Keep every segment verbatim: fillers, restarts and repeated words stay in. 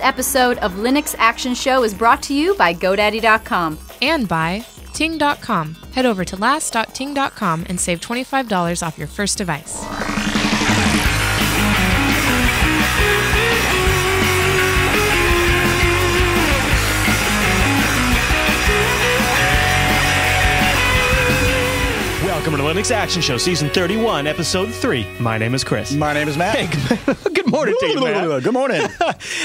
This episode of Linux Action Show is brought to you by GoDaddy dot com. And by Ting dot com. Head over to last dot ting dot com and save twenty-five dollars off your first device. Welcome to Linux Action Show, Season thirty-one, Episode three. My name is Chris. My name is Matt. Hey, good morning to you, Matt. Good morning.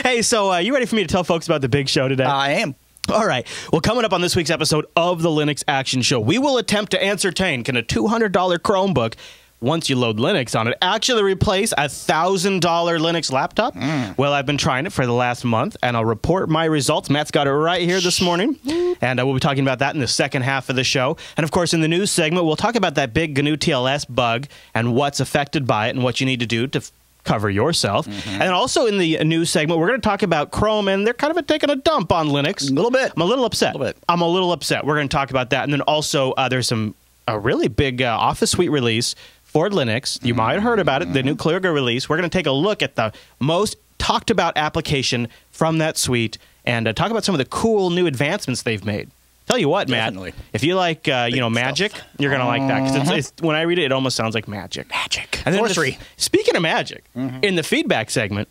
Hey, so uh, you ready for me to tell folks about the big show today? I am. All right. Well, coming up on this week's episode of the Linux Action Show, we will attempt to ascertain, can a two hundred dollar Chromebook, once you load Linux on it, actually replace a one thousand dollar Linux laptop? Mm. Well, I've been trying it for the last month, and I'll report my results. Matt's got it right here this morning, and uh, we'll be talking about that in the second half of the show. And, of course, in the news segment, we'll talk about that big G N U T L S bug and what's affected by it and what you need to do to cover yourself. Mm-hmm. And also in the news segment, we're going to talk about Chrome, and they're kind of taking a dump on Linux. A little bit. I'm a little upset. A little bit. I'm a little upset. We're going to talk about that. And then also uh, there's some a really big uh, Office Suite release for Linux. You mm-hmm. might have heard about it, the new Calligra release. We're going to take a look at the most talked about application from that suite and uh, talk about some of the cool new advancements they've made. Tell you what, Matt, Definitely. if you like, uh, you know, magic, stuff. you're going to like that. Because it's, it's, when I read it, it almost sounds like magic. Magic. And then Sorcery. Just, speaking of magic, mm-hmm. in the feedback segment,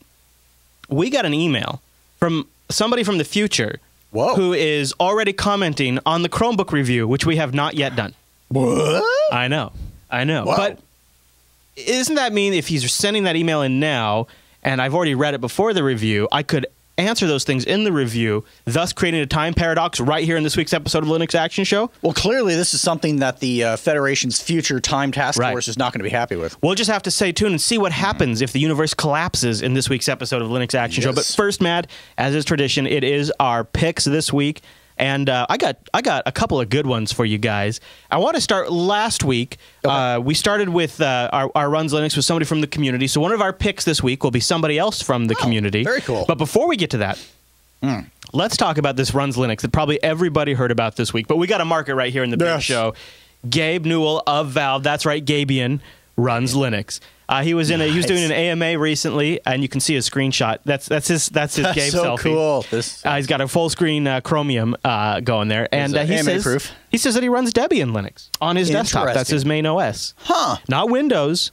we got an email from somebody from the future Whoa. who is already commenting on the Chromebook review, which we have not yet done. What? I know. I know. Whoa. But isn't that mean if he's sending that email in now, and I've already read it before the review, I could answer those things in the review, thus creating a time paradox right here in this week's episode of Linux Action Show? Well, clearly this is something that the uh, Federation's future time task right. force is not going to be happy with. We'll just have to stay tuned and see what happens if the universe collapses in this week's episode of Linux Action yes. Show. But first, Matt, as is tradition, it is our picks this week. And uh, I got I got a couple of good ones for you guys. I want to start last week. Okay. Uh, we started with uh, our, our Runs Linux with somebody from the community. So one of our picks this week will be somebody else from the oh, community. Very cool. But before we get to that, mm. let's talk about this Runs Linux that probably everybody heard about this week. But we got to mark it right here in the yes. big show. Gabe Newell of Valve. That's right, Gabian runs Linux. Uh, he was in a nice. he was doing an A M A recently, and you can see his screenshot. That's that's his that's his that's Gabe so selfie. Cool. This, uh, he's got a full screen uh, Chromium uh, going there, and uh, he A M A says proof. he says that he runs Debian Linux on his desktop. That's his main O S. Huh? Not Windows.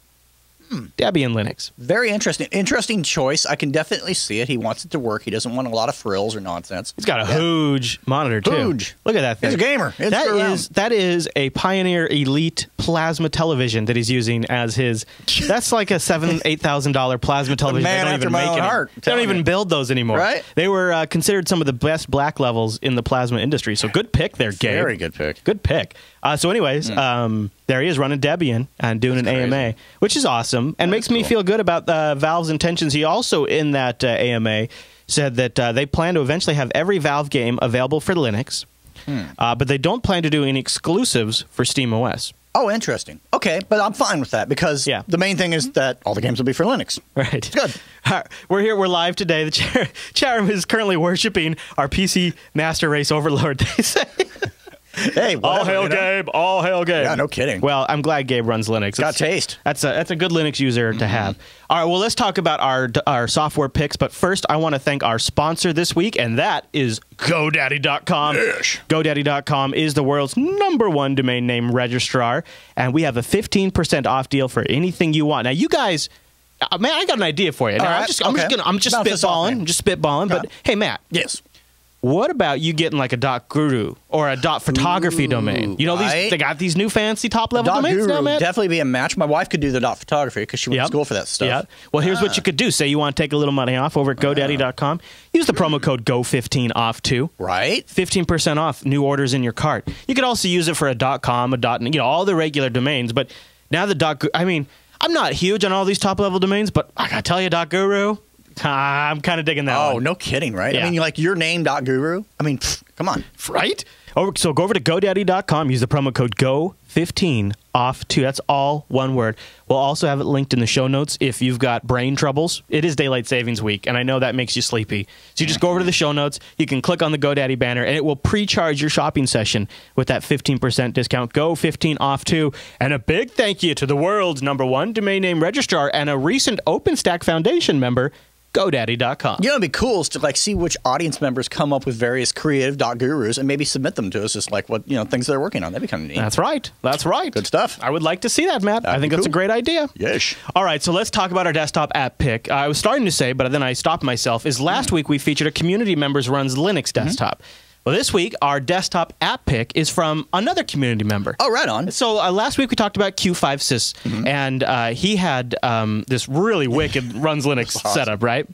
Hmm. Debian Linux. Very interesting. Interesting choice. I can definitely see it. He wants it to work. He doesn't want a lot of frills or nonsense. He's got a yeah. huge monitor too. Huge. Look at that thing. He's a gamer. It's that is that is a Pioneer Elite plasma television that he's using as his. That's like a seven, eight thousand dollar plasma television. Man, they don't even make heart, They don't me. even build those anymore. Right? They were uh, considered some of the best black levels in the plasma industry. So good pick there, Gabe. Very good pick. Good pick. Uh, so, anyways, mm. um, there he is running Debian and doing That's an crazy. A M A, which is awesome and that makes cool. me feel good about uh, Valve's intentions. He also, in that uh, A M A, said that uh, they plan to eventually have every Valve game available for Linux, mm. uh, but they don't plan to do any exclusives for SteamOS. Oh, interesting. Okay, but I'm fine with that because yeah. the main thing is that all the games will be for Linux. Right. It's good. Right. We're here. We're live today. The chat cha room is currently worshiping our P C master race overlord, they say. Hey, whatever, all hail you know? Gabe! All hail Gabe! Yeah, no kidding. Well, I'm glad Gabe runs Linux. It's, Got taste. That's a that's a good Linux user mm-hmm. to have. All right, well, let's talk about our our software picks, but first, I want to thank our sponsor this week, and that is GoDaddy dot com. Yes. GoDaddy dot com is the world's number one domain name registrar, and we have a fifteen percent off deal for anything you want. Now, you guys. Uh, man, I got an idea for you. Now, right. I'm just, I'm okay. just gonna, I'm just Bounce spitballing, I'm just spitballing. But hey, Matt. Yes. What about you getting like a dot guru or a dot photography Ooh, domain? You know, these right? they got these new fancy top level dot domains guru now, Matt. Definitely be a match. My wife could do the dot photography because she went yep. to school for that stuff. Yep. Well, here's ah. what you could do. Say you want to take a little money off over at GoDaddy dot com. Use the promo code G O fifteen off too. Right. fifteen percent off new orders in your cart. You could also use it for a dot com, a dot, you know, all the regular domains. But now the dot, I mean, I'm not huge on all these top level domains, but I gotta tell you, dot guru. I'm kind of digging that Oh, one. no kidding, right? Yeah. I mean, like your name dot guru. I mean, pfft, come on. Right? Oh, so go over to GoDaddy dot com. Use the promo code G O fifteen off two. That's all one word. We'll also have it linked in the show notes if you've got brain troubles. It is Daylight Savings Week, and I know that makes you sleepy. So you just go over to the show notes. You can click on the GoDaddy banner, and it will pre-charge your shopping session with that fifteen percent discount. G O fifteen off two. And a big thank you to the world's number one domain name registrar and a recent OpenStack Foundation member, GoDaddy dot com. You know, it'd be cool is to like see which audience members come up with various creative dot gurus and maybe submit them to us as like what you know things they're working on. That'd be kind of neat. That's right. That's right. Good stuff. I would like to see that, Matt. That'd I think that's cool. a great idea. Yes. All right, so let's talk about our desktop app pick. I was starting to say, but then I stopped myself. Is last mm. week we featured a community member's runs Linux desktop. Mm-hmm. Well, this week, our desktop app pick is from another community member. Oh, right on. So uh, last week, we talked about Q five sys, mm-hmm. and uh, he had um, this really wicked runs Linux awesome. setup, right?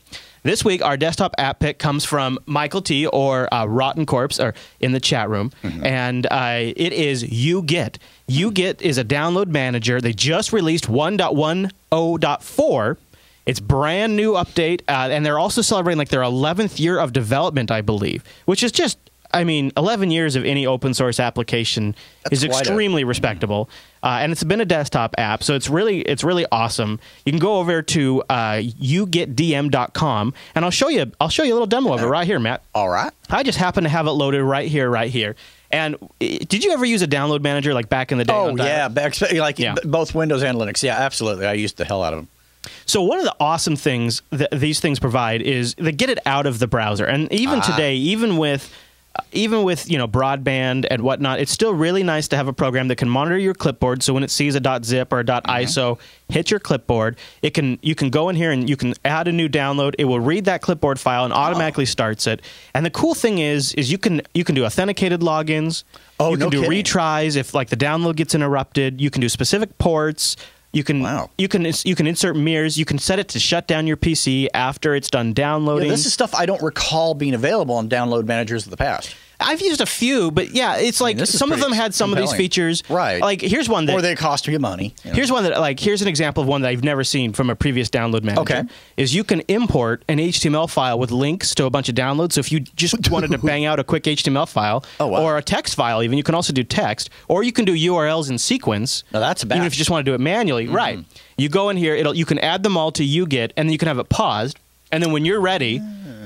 This week, our desktop app pick comes from Michael T, or uh, Rotten Corpse, or in the chat room, mm-hmm. and uh, it is UGit. UGit is a download manager. They just released one point ten point four. It's brand new update, uh, and they're also celebrating like their eleventh year of development, I believe, which is just... I mean, eleven years of any open source application That's is extremely respectable. Uh, and it's been a desktop app, so it's really it's really awesome. You can go over to uh, u git d m dot com, and I'll show you I'll show you a little demo of it right here, Matt. All right. I just happen to have it loaded right here, right here. And did you ever use a download manager like back in the day? Oh, yeah, back, like yeah. both Windows and Linux. Yeah, absolutely. I used the hell out of them. So one of the awesome things that these things provide is they get it out of the browser. And even ah. today, even with... Even with, you know, broadband and whatnot, it's still really nice to have a program that can monitor your clipboard. So when it sees a .zip or a .iso mm-hmm. hit your clipboard, it can you can go in here and you can add a new download. It will read that clipboard file and automatically oh. starts it. And the cool thing is, is you can you can do authenticated logins. Oh, you can no do kidding. retries if like the download gets interrupted. You can do specific ports. You can wow. you can you can insert mirrors. You can set it to shut down your P C after it's done downloading. Yeah, this is stuff I don't recall being available on download managers of the past. I've used a few, but yeah, it's like I mean, some of them had some compelling. of these features. Right. Like here's one that or they cost you money. You know? Here's one that like here's an example of one that I've never seen from a previous download manager. Okay. Is you can import an H T M L file with links to a bunch of downloads. So if you just wanted to bang out a quick H T M L file oh, wow. or a text file, even you can also do text, or you can do U R Ls in sequence. Now that's bad. Even if you just want to do it manually, mm-hmm. right? You go in here, it'll you can add them all to UGit, and then you can have it paused, and then when you're ready.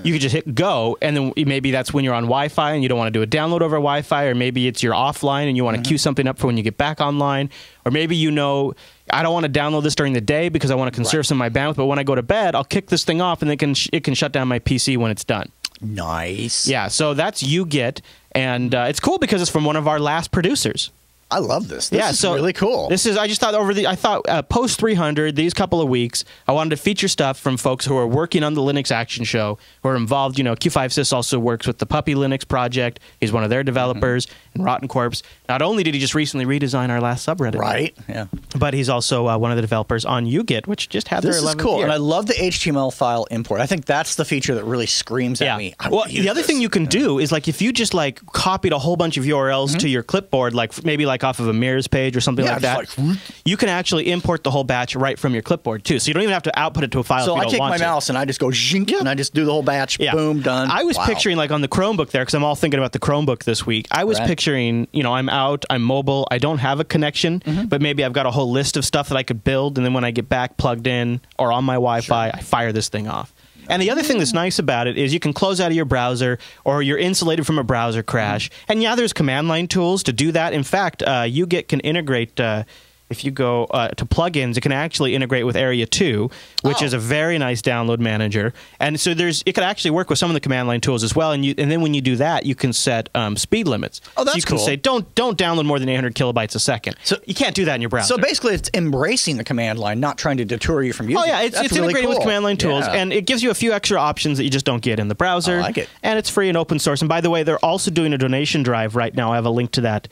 You could just hit go, and then maybe that's when you're on Wi-Fi and you don't want to do a download over Wi-Fi, or maybe it's you're offline and you want to mm-hmm. queue something up for when you get back online, or maybe you know I don't want to download this during the day because I want to conserve right. some of my bandwidth, but when I go to bed, I'll kick this thing off and it can sh it can shut down my P C when it's done. Nice. Yeah, so that's UGit, and uh, it's cool because it's from one of our last producers. I love this. This yeah, is so really cool. This is I just thought over the I thought uh, post three hundred these couple of weeks I wanted to feature stuff from folks who are working on the Linux Action Show, who are involved. You know, Q five sys also works with the Puppy Linux project. He's one of their developers. Mm-hmm. And Rotten Corpse. Not only did he just recently redesign our last subreddit, right? Yeah, but he's also uh, one of the developers on UGit, which just had this their eleventh is cool, year. And I love the H T M L file import. I think that's the feature that really screams yeah. at me. I well, the other this. thing you can yeah. do is like if you just like copied a whole bunch of U R Ls mm-hmm. to your clipboard, like maybe like off of a mirrors page or something yeah, like that, like, you can actually import the whole batch right from your clipboard too. So you don't even have to output it to a file. So if you I don't take want my to. mouse and I just go zhink, yeah. and I just do the whole batch. Yeah. Boom, done. I was wow. picturing like on the Chromebook there because I'm all thinking about the Chromebook this week. I was right. picturing Picturing, you know, I'm out, I'm mobile, I don't have a connection, mm-hmm. but maybe I've got a whole list of stuff that I could build, and then when I get back plugged in or on my Wi-Fi, sure. I fire this thing off. And the other thing that's nice about it is you can close out of your browser, or you're insulated from a browser crash. Mm-hmm. And yeah, there's command line tools to do that. In fact, uh, UGit can integrate... Uh, If you go uh, to plugins, it can actually integrate with aria two, which oh. is a very nice download manager. And so there's it can actually work with some of the command line tools as well. And you and then when you do that, you can set um, speed limits. Oh, that's so you cool. You can say don't don't download more than eight hundred kilobytes a second. So you can't do that in your browser. So basically, it's embracing the command line, not trying to deter you from using. Oh yeah, it's, it's really integrated cool. with command line tools, yeah. and it gives you a few extra options that you just don't get in the browser. I like it. And it's free and open source. And by the way, they're also doing a donation drive right now. I have a link to that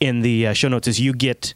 in the uh, show notes. Is UGit.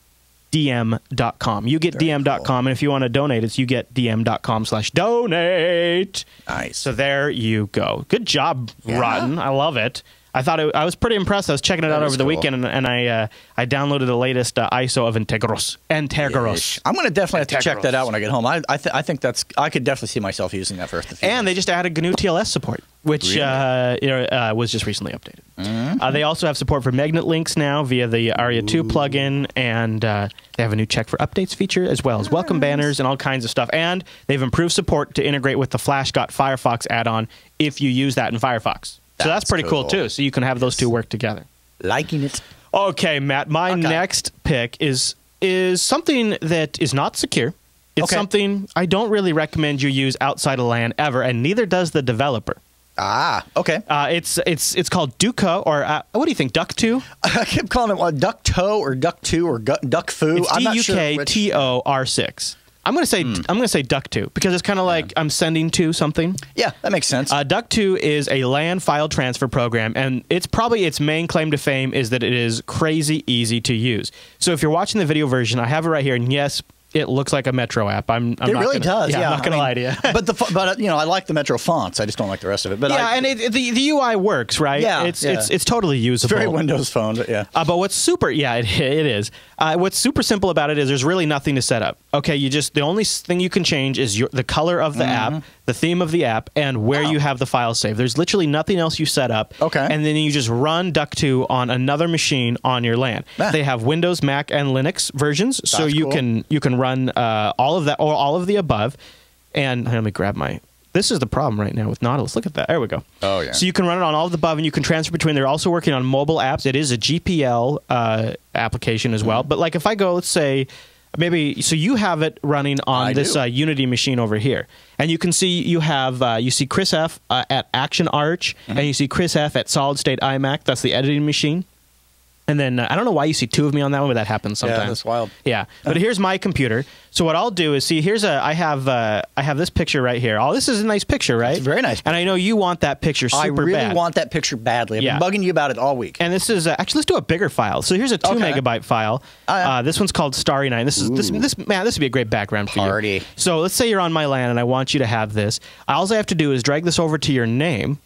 D M dot com. You get D M dot com, cool. and if you want to donate, it's you get D M dot com slash donate. Nice. So there you go. Good job, yeah. Rotten. I love it. I thought it, I was pretty impressed. I was checking it that out over cool. the weekend, and, and I uh, I downloaded the latest uh, I S O of Antergos. Antergos. I'm going to definitely have to Antergos. check that out when I get home. I I, th I think that's I could definitely see myself using that for a few. And days. They just added G N U T L S support, which really? uh, you know, uh, was just recently updated. Mm-hmm. uh, they also have support for magnet links now via the aria two plugin, and uh, they have a new check for updates feature as well as nice. welcome banners and all kinds of stuff. And they've improved support to integrate with the Flash dot Firefox add-on if you use that in Firefox. So that's, that's pretty cool. cool, too. So you can have yes. those two work together. Liking it. Okay, Matt, my okay. next pick is is something that is not secure. It's okay. something I don't really recommend you use outside of LAN ever, and neither does the developer. Ah, okay. Uh, it's it's it's called Dukto, or uh, what do you think, Dukto? I keep calling it uh, Dukto or Dukto or Dukfoo. It's D U K T O R six. I'm gonna say mm. I'm gonna say Dukto because it's kind of like yeah. I'm sending to something. Yeah, that makes sense. Uh, Dukto is a LAN file transfer program, and it's probably its main claim to fame is that it is crazy easy to use. So if you're watching the video version, I have it right here, and yes, it looks like a Metro app. I'm. I'm it not really gonna, does. Yeah, yeah, I'm not gonna I mean, lie to you. But the but you know I like the Metro fonts. I just don't like the rest of it. But yeah, I, and it, the the U I works right. Yeah, it's yeah. it's it's totally usable. It's very Windows Phone. But yeah. Uh, but what's super yeah it, it is. Uh, what's super simple about it is there's really nothing to set up. Okay, you just the only thing you can change is your, the color of the mm-hmm. app, the theme of the app, and where oh. you have the file saved. There's literally nothing else you set up. Okay, and then you just run Dukto on another machine on your LAN. Ah. They have Windows, Mac, and Linux versions, That's so you cool. can you can run. Run uh, all of that or all of the above, and let me grab my. This is the problem right now with Nautilus. Look at that. There we go. Oh yeah. So you can run it on all of the above, and you can transfer between. They're also working on mobile apps. It is a G P L uh, application as well. Mm. But like if I go, let's say, maybe so you have it running on I this uh, Unity machine over here, and you can see you have uh, you see Chris F uh, at Action Arch, mm-hmm. and you see Chris F at Solid State iMac. That's the editing machine. And then, uh, I don't know why you see two of me on that one, but that happens sometimes. Yeah, that's wild. Yeah, but here's my computer. So what I'll do is, see, here's a, I have uh, I have this picture right here. Oh, this is a nice picture, right? It's very nice. Picture. And I know you want that picture super bad. I really bad. want that picture badly. I've yeah. been bugging you about it all week. And this is, uh, actually, let's do a bigger file. So here's a two okay. megabyte file. Oh, yeah. uh, this one's called Starry Night. This is, this, this, man, this would be a great background Party. for you. So let's say you're on my LAN and I want you to have this. All I have to do is drag this over to your name.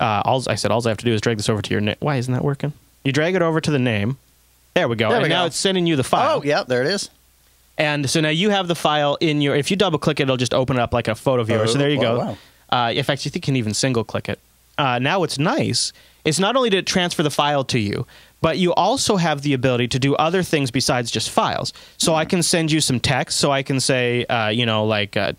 Uh, all, I said all I have to do is drag this over to your name. Why isn't that working? You drag it over to the name. There we go. There we and go. now it's sending you the file. Oh, yeah, there it is. And so now you have the file in your... If you double-click it, it'll just open it up like a photo viewer. Oh, so there you wow, go. Wow. Uh, in fact, you think you can even single-click it. Uh, now what's nice is not only to transfer the file to you, but you also have the ability to do other things besides just files. So mm-hmm. I can send you some text. So I can say, uh, you know, like... Uh,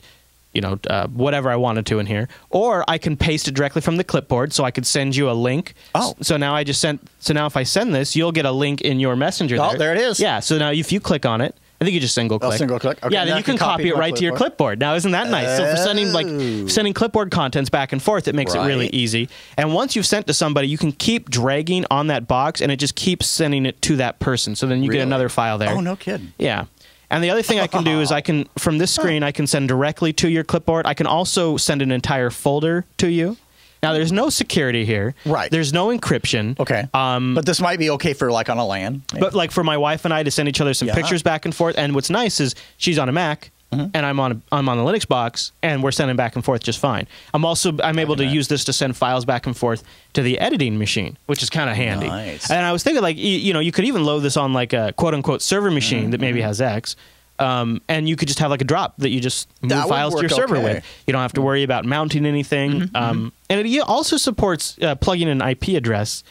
you know, uh, whatever I wanted to in here, or I can paste it directly from the clipboard, so I could send you a link. Oh, so now I just sent. So now if I send this, you'll get a link in your messenger. Oh, there, there it is. Yeah. So now if you click on it, I think you just single click. Oh, single click. Okay, yeah, then you can, can copy, copy it right clipboard. to your clipboard. Now, isn't that nice? So for sending like sending clipboard contents back and forth, it makes right. it really easy. And once you've sent to somebody, you can keep dragging on that box, and it just keeps sending it to that person. So then you really? get another file there. Oh, no kidding. Yeah. And the other thing I can do is I can, from this screen, I can send directly to your clipboard. I can also send an entire folder to you. Now, there's no security here. Right. There's no encryption. Okay. Um, but this might be okay for, like, on a LAN. Maybe. But, like, for my wife and I to send each other some yeah. pictures back and forth. And what's nice is she's on a Mac. Mm-hmm. And I'm on a, I'm on the Linux box, and we're sending back and forth just fine. I'm also I'm able to use this to send files back and forth to the editing machine, which is kind of handy. Nice. And I was thinking, like, you, you know, you could even load this on like a quote unquote server machine mm-hmm. that maybe has X, um, and you could just have like a drop that you just move that files to your server okay. with. You don't have to worry about mounting anything, mm-hmm, um, mm-hmm. and it also supports uh, plugging an I P address.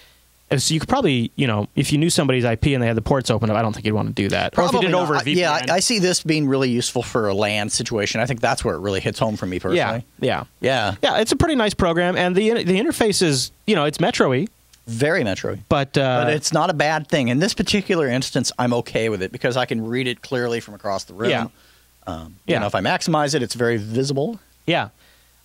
So you could probably, you know, if you knew somebody's I P and they had the ports open up, I don't think you'd want to do that. Probably or if you did not. over a V P N. Yeah, I, I see this being really useful for a LAN situation. I think that's where it really hits home for me personally. Yeah, yeah, yeah. Yeah, it's a pretty nice program, and the the interface is, you know, it's Metro-y. Very Metro-y. But, uh, but it's not a bad thing. In this particular instance, I'm okay with it because I can read it clearly from across the room. Yeah. Um, yeah. You know, if I maximize it, it's very visible. Yeah.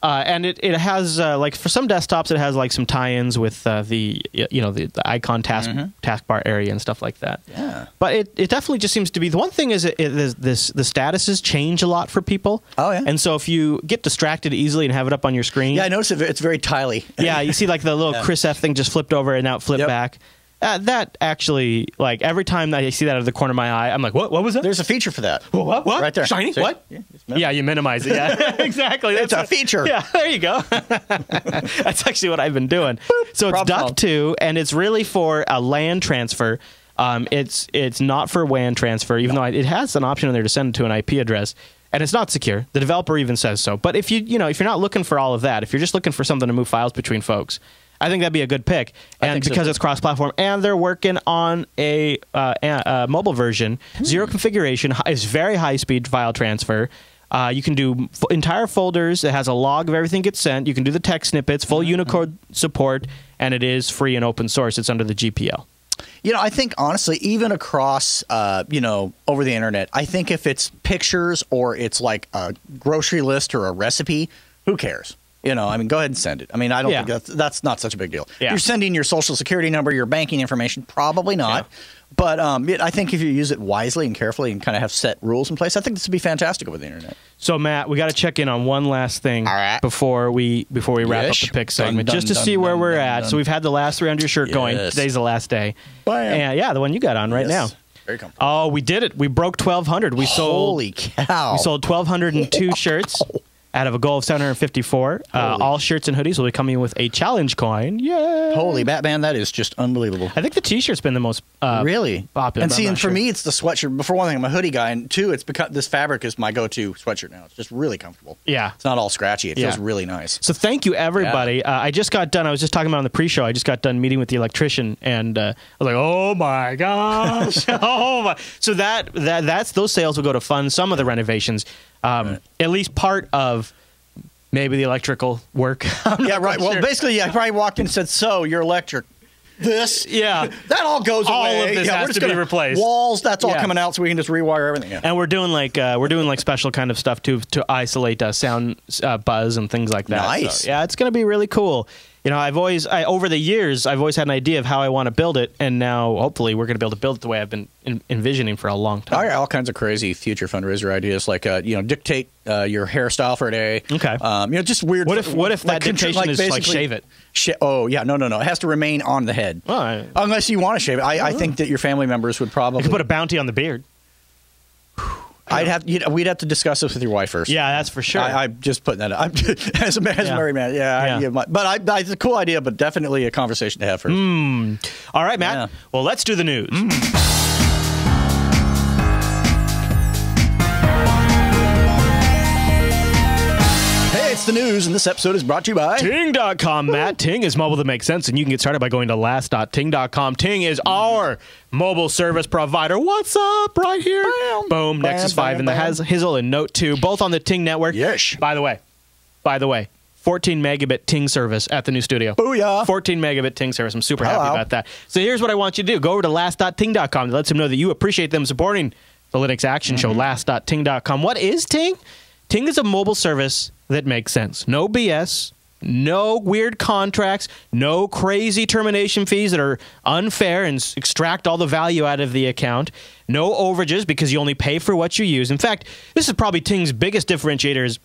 Uh, and it, it has, uh, like, for some desktops, it has, like, some tie-ins with uh, the, you know, the, the icon task mm-hmm. taskbar area and stuff like that. Yeah. But it, it definitely just seems to be, the one thing is it, it, this, the statuses change a lot for people. Oh, yeah. And so if you get distracted easily and have it up on your screen. Yeah, I notice it's very tiley. Yeah, you see, like, the little yeah. Chris F thing just flipped over and now it flipped yep. back. Uh, that actually, like, every time that I see that out of the corner of my eye, I'm like, what? What was that? There's a feature for that. What? What? what? Right there. Shiny? So, what? Yeah, yeah, you minimize it. Yeah, exactly. That's it's a, a feature. Yeah, there you go. That's actually what I've been doing. Boop. So it's Dukto, and it's really for a LAN transfer. Um, it's it's not for W A N transfer, even no. though it has an option in there to send it to an I P address. And it's not secure. The developer even says so. But if you you know if you're not looking for all of that, if you're just looking for something to move files between folks, I think that'd be a good pick, and because so. it's cross-platform, and they're working on a, uh, a, a mobile version. Hmm. Zero configuration is very high-speed file transfer. Uh, you can do f entire folders. It has a log of everything gets sent. You can do the text snippets, full mm-hmm. Unicode support, and it is free and open source. It's under the G P L. You know, I think, honestly, even across, uh, you know, over the internet, I think if it's pictures or it's like a grocery list or a recipe, who cares? You know, I mean, go ahead and send it. I mean, I don't yeah. think that's, that's not such a big deal. Yeah. You're sending your social security number, your banking information, probably not. Yeah. But um, it, I think if you use it wisely and carefully and kind of have set rules in place, I think this would be fantastic over the internet. So, Matt, we got to check in on one last thing All right. before we before we wrap Ish. up the pick segment, dun, dun, just to dun, see dun, where dun, we're dun, at. Dun. So we've had the last three under your shirt yes. going. Today's the last day. And, yeah, the one you got on right yes. now. Very comfortable. Oh, we did it. We broke twelve hundred. We sold, Holy cow. We sold twelve oh two shirts out of a goal of seven hundred fifty-four. Uh, all shirts and hoodies will be coming with a challenge coin. Yay! Holy Batman, that is just unbelievable. I think the t-shirt's been the most uh, really popular. And see, and for sure. me, it's the sweatshirt. For one thing, I'm a hoodie guy, and two, it's because this fabric is my go-to sweatshirt now. It's just really comfortable. Yeah, it's not all scratchy. It yeah. feels really nice. So thank you, everybody. Yeah. Uh, I just got done. I was just talking about on the pre-show. I just got done meeting with the electrician, and uh, I was like, oh my gosh, oh my. So that that that's those sales will go to fund some of the renovations. Um, right. At least part of maybe the electrical work. yeah, right. Sure. Well, basically, yeah, I probably walked in and said, so your electric, this, yeah, that all goes all away. All of this yeah, has we're to be replaced. Walls, that's all yeah. coming out, so we can just rewire everything. Yeah. And we're doing like uh, we're doing like special kind of stuff to to isolate uh, sound uh, buzz and things like that. Nice. So, yeah, it's gonna be really cool. You know, I've always, I, over the years, I've always had an idea of how I want to build it, and now, hopefully, we're going to be able to build it the way I've been in, envisioning for a long time. All, right, all kinds of crazy future fundraiser ideas, like, uh, you know, dictate uh, your hairstyle for a day. Okay. Um, you know, just weird. What if What if like, that dictation like, is, like, shave it? Sh oh, yeah, no, no, no. It has to remain on the head. Well, I, Unless you want to shave it. I, I, I think that your family members would probably. You could put a bounty on the beard. I'd have you know, we'd have to discuss this with your wife first. Yeah, that's for sure. I, I'm just putting that up. I'm just, as a man, as yeah. a married man. Yeah, yeah. I, yeah my, but I, I, it's a cool idea, but definitely a conversation to have first. Mm. All right, Matt. Yeah. Well, let's do the news. Mm. The news, and this episode is brought to you by Ting dot com. Matt, Ting is mobile that makes sense, and you can get started by going to last dot ting dot com. Ting is our mobile service provider. What's up right here? Bam, Boom, bam, Nexus bam, five and the Hazel and Note two, both on the Ting network. Yes. By the way, by the way, fourteen megabit Ting service at the new studio. Booyah. fourteen megabit Ting service. I'm super Hello. happy about that. So here's what I want you to do. Go over to last dot ting dot com to let them know that you appreciate them supporting the Linux Action mm-hmm. Show, last dot ting dot com. What is Ting? Ting is a mobile service that makes sense. No B S, no weird contracts, no crazy termination fees that are unfair and extract all the value out of the account, no overages because you only pay for what you use. In fact, this is probably Ting's biggest differentiator is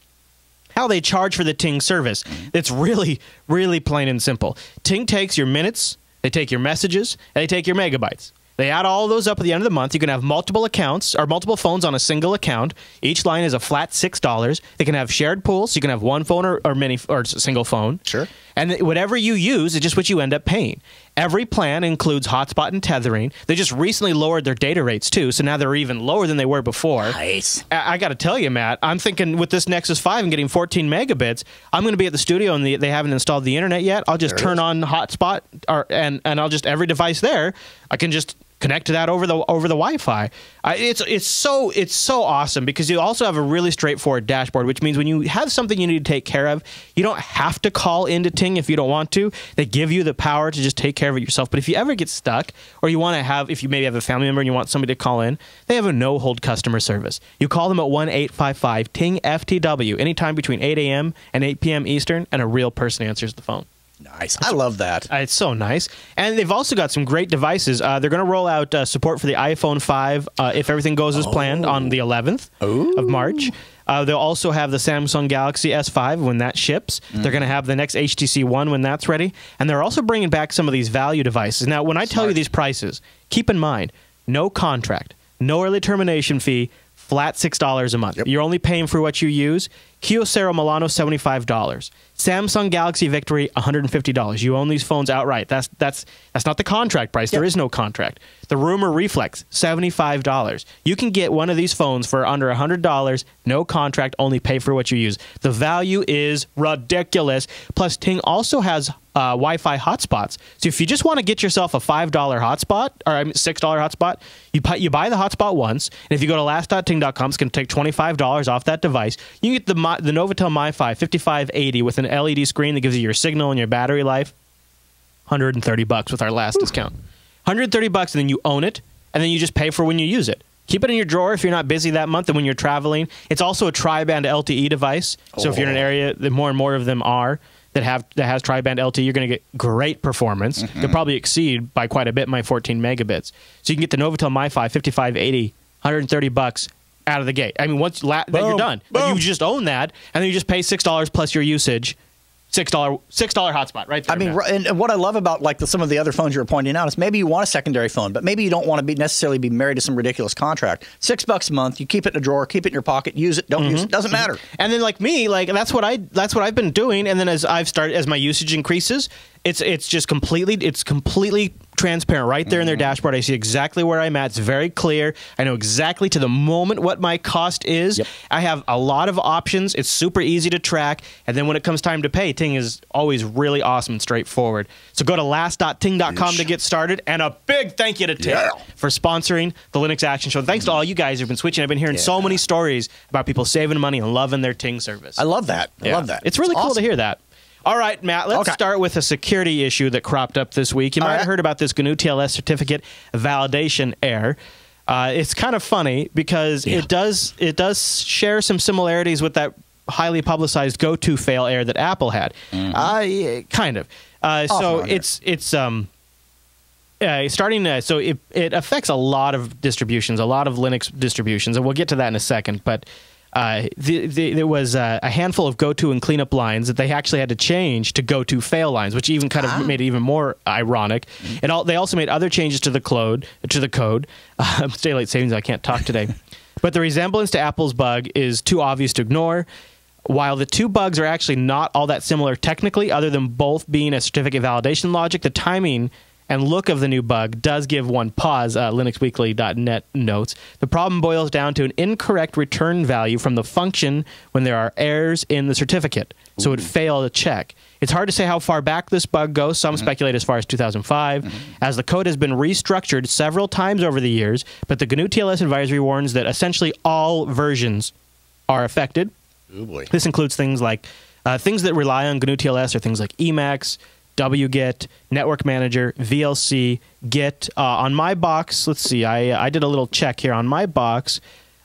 how they charge for the Ting service. It's really, really plain and simple. Ting takes your minutes, they take your messages, and they take your megabytes. They add all those up at the end of the month. You can have multiple accounts or multiple phones on a single account. Each line is a flat six dollars. They can have shared pools. So you can have one phone or, or many or single phone. Sure. And whatever you use is just what you end up paying. Every plan includes hotspot and tethering. They just recently lowered their data rates, too, so now they're even lower than they were before. Nice. I, I got to tell you, Matt, I'm thinking with this Nexus five and getting fourteen megabits, I'm going to be at the studio and the, they haven't installed the internet yet. I'll just there turn is. on hotspot or, and, and I'll just, every device there, I can just connect to that over the over the Wi-Fi. I, it's it's so it's so awesome because you also have a really straightforward dashboard, which means when you have something you need to take care of, you don't have to call into Ting if you don't want to. They give you the power to just take care of it yourself. But if you ever get stuck, or you want to have, if you maybe have a family member and you want somebody to call in, they have a no-hold customer service. You call them at one eight five five ting F T W anytime between eight A M and eight P M Eastern, and a real person answers the phone. Nice. I love that. It's so nice. And they've also got some great devices. Uh, they're going to roll out uh, support for the iPhone five, uh, if everything goes as oh. planned, on the eleventh Ooh. of March. Uh, they'll also have the Samsung Galaxy S five when that ships. Mm. They're going to have the next H T C one when that's ready. And they're also bringing back some of these value devices. Now, when I tell Smart. you these prices, keep in mind, no contract, no early termination fee, flat six dollars a month. Yep. You're only paying for what you use. Kyocera Milano, seventy-five dollars. Samsung Galaxy Victory, one hundred fifty dollars. You own these phones outright. That's that's that's not the contract price. Yep. There is no contract. The Rumor Reflex, seventy-five dollars. You can get one of these phones for under one hundred dollars. No contract. Only pay for what you use. The value is ridiculous. Plus, Ting also has uh, Wi-Fi hotspots. So if you just want to get yourself a five dollar hotspot or a six dollar hotspot, you buy, you buy the hotspot once. And if you go to last dot ting dot com, it's going to take twenty-five dollars off that device. You can get the the Novatel MiFi fifty-five eighty with an L E D screen that gives you your signal and your battery life. one hundred thirty bucks with our last Ooh. discount. one hundred thirty bucks, and then you own it, and then you just pay for when you use it. Keep it in your drawer if you're not busy that month and when you're traveling. It's also a tri-band L T E device, so oh. if you're in an area that more and more of them are that have that has tri-band L T E, you're going to get great performance. Mm-hmm. They'll probably exceed by quite a bit my fourteen megabits. So you can get the Novatel MiFi fifty-five eighty, one hundred thirty bucks out of the gate. I mean, once la Boom. Then you're done. Like, you just own that, and then you just pay six dollars plus your usage. Six dollar, six dollar hotspot, right there. I mean, Matt. And what I love about like the, some of the other phones you were pointing out is maybe you want a secondary phone, but maybe you don't want to be necessarily be married to some ridiculous contract. Six bucks a month, you keep it in a drawer, keep it in your pocket, use it, don't mm-hmm. use it, doesn't matter. And then like me, like that's what I that's what I've been doing. And then as I've started, as my usage increases, it's it's just completely it's completely transparent right there mm-hmm. in their dashboard. I see exactly where I'm at. It's very clear. I know exactly to the moment what my cost is. Yep. I have a lot of options. It's super easy to track. And then when it comes time to pay, Ting is always really awesome and straightforward. So go to last dot ting dot com to get started. And a big thank you to Ting yeah. for sponsoring the Linux Action Show. Thanks mm-hmm. to all you guys who've been switching. I've been hearing yeah. so many stories about people saving money and loving their Ting service. I love that. Yeah. I love that. It's really it's cool awesome. to hear that. All right, Matt, let's okay. start with a security issue that cropped up this week. You might right. have heard about this G N U T L S certificate validation error. Uh, it's kind of funny because yeah. it does it does share some similarities with that highly publicized go to fail error that Apple had. Mm-hmm. uh, yeah, kind of. Uh, so it's it's um, uh, starting uh, so it it affects a lot of distributions, a lot of Linux distributions, and we'll get to that in a second, but Uh, the, the, there was uh, a handful of go to and cleanup lines that they actually had to change to go to fail lines, which even kind of ah. made it even more ironic. Mm-hmm. And all, they also made other changes to the code. To the code, uh, daylight savings. I can't talk today, but the resemblance to Apple's bug is too obvious to ignore. While the two bugs are actually not all that similar technically, other than both being a certificate validation logic, the timing and look of the new bug does give one pause. uh, Linux Weekly dot net notes, the problem boils down to an incorrect return value from the function when there are errors in the certificate, Ooh. so it failed a check. It's hard to say how far back this bug goes. Some mm-hmm. speculate as far as two thousand five. Mm-hmm. As the code has been restructured several times over the years, but the G N U T L S advisory warns that essentially all versions are affected. Ooh, boy. This includes things like uh, things that rely on G N U T L S are things like Emacs, W G I T, Network Manager, V L C, Git. Uh, on my box, let's see, I, I did a little check here. On my box,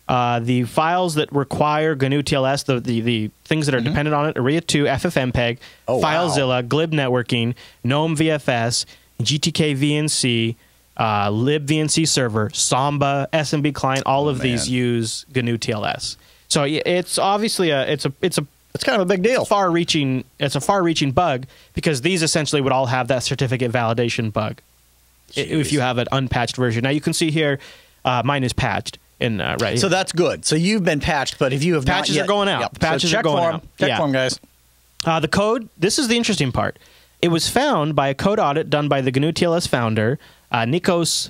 uh, the files that require G N U T L S, the, the, the things that are mm-hmm. dependent on it, aria two, F F M P E G, oh, FileZilla, wow. glib networking, GNOME V F S, G T K V N C, uh, libvnc server, Samba, S M B client, all oh, of man. these use G N U T L S. So it's obviously a, it's a, it's a, It's kind of a big deal. Far-reaching. It's a far-reaching bug because these essentially would all have that certificate validation bug Jeez. if you have an unpatched version. Now you can see here, uh, mine is patched in uh, right. So here. that's good. So you've been patched, but if you have patches not yet, are going out. Yep. Patches so check are going form. out. Check yeah. form, guys. Uh, the code. This is the interesting part. It was found by a code audit done by the G N U T L S founder uh, Nikos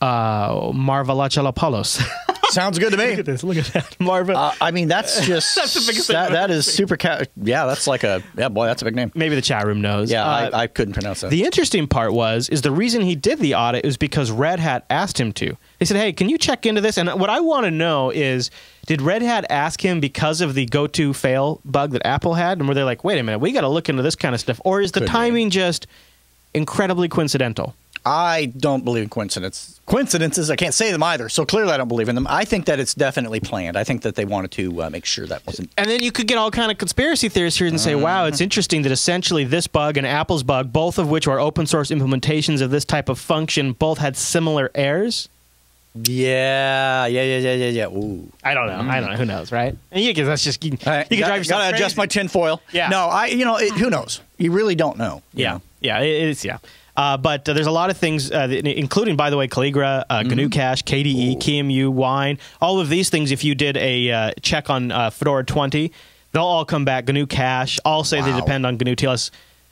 uh, Marvalachalopoulos. Sounds good to me. Look at this. Look at that, Marvin. Uh, I mean, that's just that's the biggest that, thing. That is super. Ca yeah, that's like a yeah, boy. That's a big name. Maybe the chat room knows. Yeah, uh, I, I couldn't pronounce that. The interesting part was is the reason he did the audit is because Red Hat asked him to. They said, "Hey, can you check into this?" And what I want to know is, did Red Hat ask him because of the go to fail bug that Apple had, and were they like, "Wait a minute, we got to look into this kind of stuff," or is the Could timing be. just incredibly coincidental? I don't believe in coincidence. Coincidences, I can't say them either, so clearly I don't believe in them. I think that it's definitely planned. I think that they wanted to uh, make sure that wasn't... And then you could get all kind of conspiracy theorists here and say, uh, wow, it's interesting that essentially this bug and Apple's bug, both of which are open source implementations of this type of function, both had similar errors. Yeah, yeah, yeah, yeah, yeah, yeah. Ooh. I don't know. Mm. I don't know. Who knows, right? And you can, that's just, you, right. you can gotta, drive yourself gotta crazy. adjust my tinfoil. Yeah. No, I, you know, it, who knows? You really don't know. Yeah, know? yeah, it, it's, yeah. Uh, but uh, there's a lot of things, uh, including, by the way, Calligra, uh, mm-hmm. G N U Cache, K D E, Ooh. K M U, Wine, all of these things. If you did a uh, check on uh, Fedora twenty, they'll all come back. G N U Cache, all say wow. they depend on G N U T L S.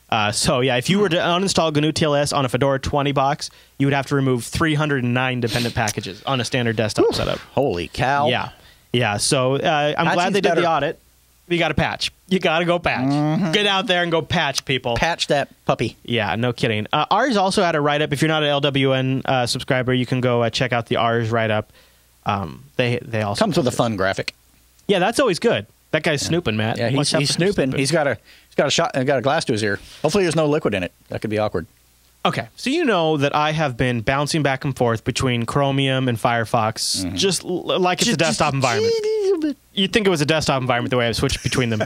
Uh, so yeah, if you were to uninstall G N U T L S on a Fedora twenty box, you would have to remove three hundred nine dependent packages on a standard desktop Ooh. setup. Holy cow! Yeah, yeah. So uh, I'm that glad they did better. the audit. You got to patch. You got to go patch. Mm-hmm. Get out there and go patch, people. Patch that puppy. Yeah, no kidding. Uh, Ars also had a write-up. If you're not an L W N uh, subscriber, you can go uh, check out the Ars write-up. Um, they they also comes with a fun graphic. Yeah, that's always good. That guy's yeah. snooping, Matt. Yeah, he's, he's snooping. He's got a he's got a shot. Got a glass to his ear. Hopefully, there's no liquid in it. That could be awkward. Okay, so you know that I have been bouncing back and forth between Chromium and Firefox, mm-hmm. just like it's a desktop environment. You'd think it was a desktop environment the way I switched between them.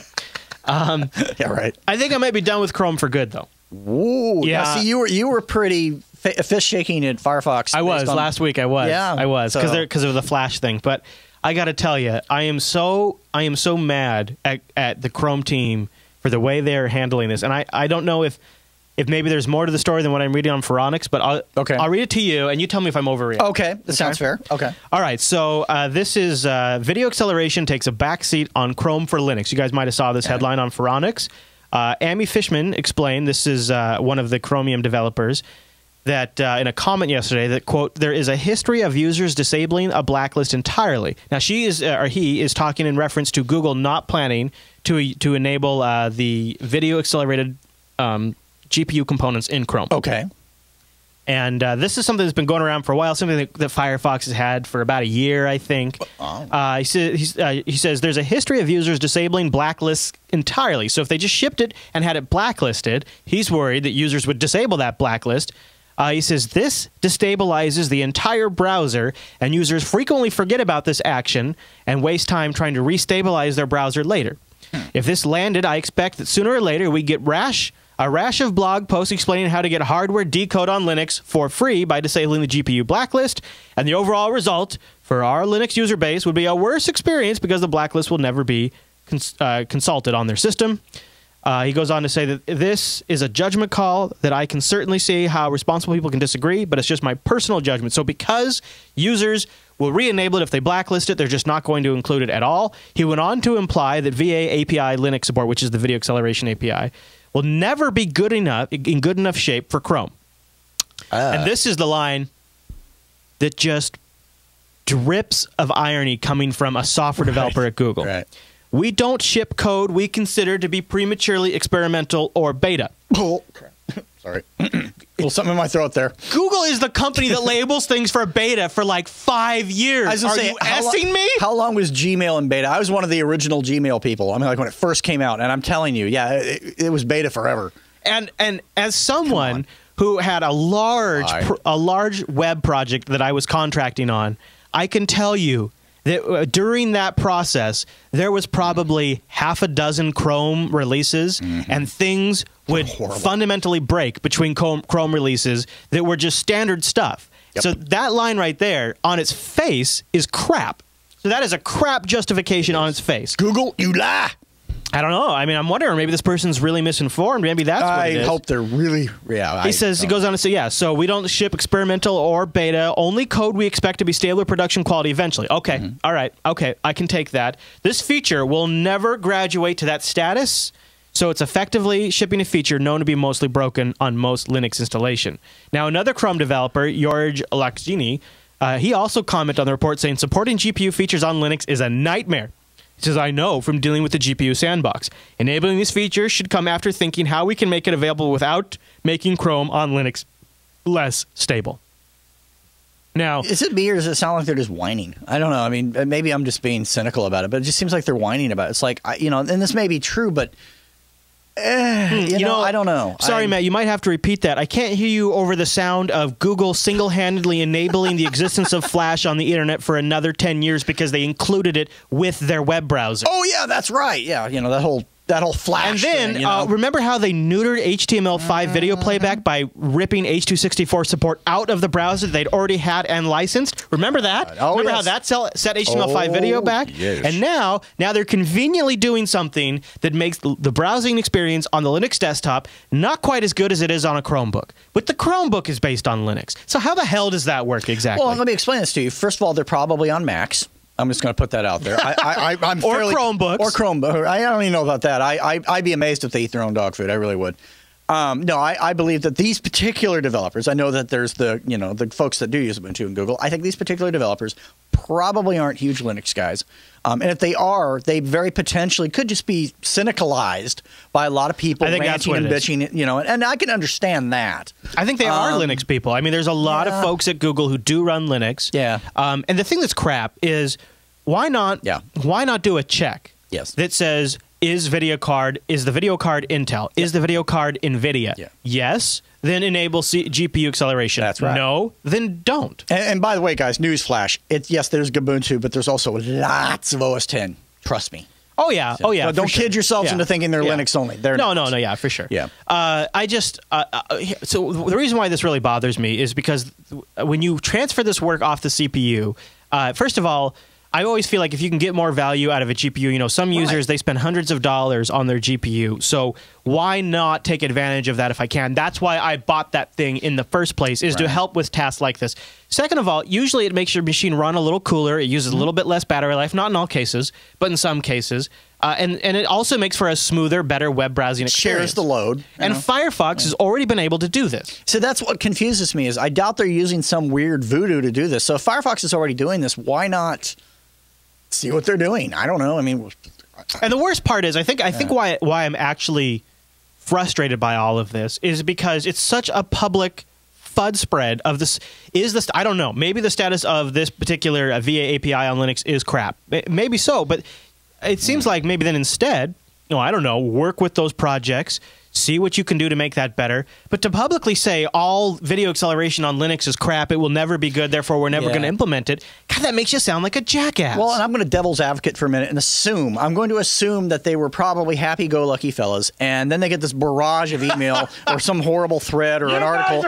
Um, yeah, right. I think I might be done with Chrome for good, though. Ooh, yeah. Now, see, you were you were pretty fist shaking at Firefox. I was on, last week. I was. Yeah, I was because so. because of the Flash thing. But I got to tell you, I am so I am so mad at at the Chrome team for the way they're handling this, and I I don't know if. If maybe there's more to the story than what I'm reading on Pharonix, but I'll, okay. I'll read it to you, and you tell me if I'm overreading. Okay, that okay. sounds fair. Okay. All right, so uh, this is uh, Video Acceleration Takes a Backseat on Chrome for Linux. You guys might have saw this headline on Pharonix. Uh, Amy Fishman explained, this is uh, one of the Chromium developers, that uh, in a comment yesterday that, quote, there is a history of users disabling a blacklist entirely. Now, she is, uh, or he is talking in reference to Google not planning to, to enable uh, the video accelerated um G P U components in Chrome. Okay. And uh, this is something that's been going around for a while, something that, that Firefox has had for about a year, I think. Oh. Uh, he, sa he's, uh, he says, there's a history of users disabling blacklists entirely. So if they just shipped it and had it blacklisted, he's worried that users would disable that blacklist. Uh, he says, this destabilizes the entire browser, and users frequently forget about this action and waste time trying to restabilize their browser later. Hmm. If this landed, I expect that sooner or later we get rash... A rash of blog posts explaining how to get hardware decode on Linux for free by disabling the G P U blacklist, and the overall result for our Linux user base would be a worse experience because the blacklist will never be cons uh, consulted on their system. Uh, he goes on to say that this is a judgment call that I can certainly see how responsible people can disagree, but it's just my personal judgment. So because users will re-enable it if they blacklist it. They're just not going to include it at all. He went on to imply that V A A P I Linux support, which is the video acceleration A P I, will never be good enough in good enough shape for Chrome. Uh. And this is the line that just drips of irony coming from a software developer right. at Google. Right. We don't ship code we consider to be prematurely experimental or beta. Oh. Sorry. Well, something in my throat there. Google is the company that labels things for beta for like five years. I was Are say, you asking me? How long was Gmail in beta? I was one of the original Gmail people. I mean, like when it first came out, and I'm telling you, yeah, it, it was beta forever. And and as someone who had a large pr a large web project that I was contracting on, I can tell you that uh, during that process, there was probably half a dozen Chrome releases, mm-hmm. and things would fundamentally break between Chrome releases that were just standard stuff. Yep. So that line right there, on its face, is crap. So that is a crap justification it on its face. Google, you lie! I don't know. I mean, I'm wondering, maybe this person's really misinformed. Maybe that's what it is. I hope they're really... Yeah, he I says, he goes on to say, yeah, so we don't ship experimental or beta, only code we expect to be stable or production quality eventually. Okay, mm-hmm. all right, okay, I can take that. This feature will never graduate to that status, so it's effectively shipping a feature known to be mostly broken on most Linux installation. Now, another Chrome developer, George Lakshini, uh, he also commented on the report saying, supporting G P U features on Linux is a nightmare. As I know from dealing with the G P U sandbox. Enabling these features should come after thinking how we can make it available without making Chrome on Linux less stable. Now, is it me or does it sound like they're just whining? I don't know. I mean, maybe I'm just being cynical about it, but it just seems like they're whining about it. It's like, I, you know, and this may be true, but eh, hmm, you, you know, know, I don't know. Sorry, I'm, Matt, you might have to repeat that. I can't hear you over the sound of Google single-handedly enabling the existence of Flash on the internet for another ten years because they included it with their web browser. Oh, yeah, that's right. Yeah, you know, that whole... That whole Flash And then, thing, you know? uh, remember how they neutered H T M L five uh, video playback by ripping H two sixty-four support out of the browser they'd already had and licensed? Remember that? Oh, remember yes. how that sell, set H T M L five oh, video back? Yes. And now, now they're conveniently doing something that makes the, the browsing experience on the Linux desktop not quite as good as it is on a Chromebook. But the Chromebook is based on Linux. So how the hell does that work exactly? Well, let me explain this to you. First of all, they're probably on Macs. I'm just going to put that out there. I, I, I'm or fairly, Chromebooks. Or Chromebooks. I don't even know about that. I, I, I'd be amazed if they eat their own dog food. I really would. Um, no, I, I believe that these particular developers, I know that there's the, you know, the folks that do use Ubuntu and Google. I think these particular developers probably aren't huge Linux guys. Um, and if they are, they very potentially could just be cynicalized by a lot of people ranting and bitching, you know, and, and I can understand that. I think they um, are Linux people. I mean, there's a lot yeah. of folks at Google who do run Linux. Yeah. Um, and the thing that's crap is why not, yeah. why not do a check yes. that says is video card, is the video card Intel? Yep. Is the video card NVIDIA? Yep. Yes. Then enable C G P U acceleration. That's right. No, then don't. And, and by the way, guys, newsflash. It's, yes, there's Ubuntu, but there's also lots of O S ten. Trust me. Oh, yeah. So, oh, yeah. So don't sure. kid yourselves yeah. into thinking they're yeah. Linux only. They're no, not. no, no. Yeah, for sure. Yeah. Uh, I just uh, uh, so the reason why this really bothers me is because when you transfer this work off the C P U, uh, first of all, I always feel like if you can get more value out of a G P U, you know, some users, right. they spend hundreds of dollars on their G P U. So why not take advantage of that if I can? That's why I bought that thing in the first place, is right. to help with tasks like this. Second of all, usually it makes your machine run a little cooler. It uses mm-hmm. a little bit less battery life, not in all cases, but in some cases. Uh, and, and it also makes for a smoother, better web browsing experience. Shares the load. And know? Firefox yeah. has already been able to do this. So that's what confuses me, is I doubt they're using some weird voodoo to do this. So if Firefox is already doing this, why not see what they're doing? I don't know. I mean, and the worst part is, I think, I yeah. think why why I'm actually frustrated by all of this is because it's such a public F U D spread of this. Is this? I don't know. Maybe the status of this particular uh, V A A P I on Linux is crap. Maybe so, but it seems yeah. like maybe then instead, you know, I don't know, work with those projects, see what you can do to make that better. But to publicly say all video acceleration on Linux is crap, it will never be good, therefore we're never yeah. going to implement it, God, that makes you sound like a jackass. Well, and I'm going to devil's advocate for a minute and assume, I'm going to assume that they were probably happy-go-lucky fellas, and then they get this barrage of email or some horrible thread or you an article.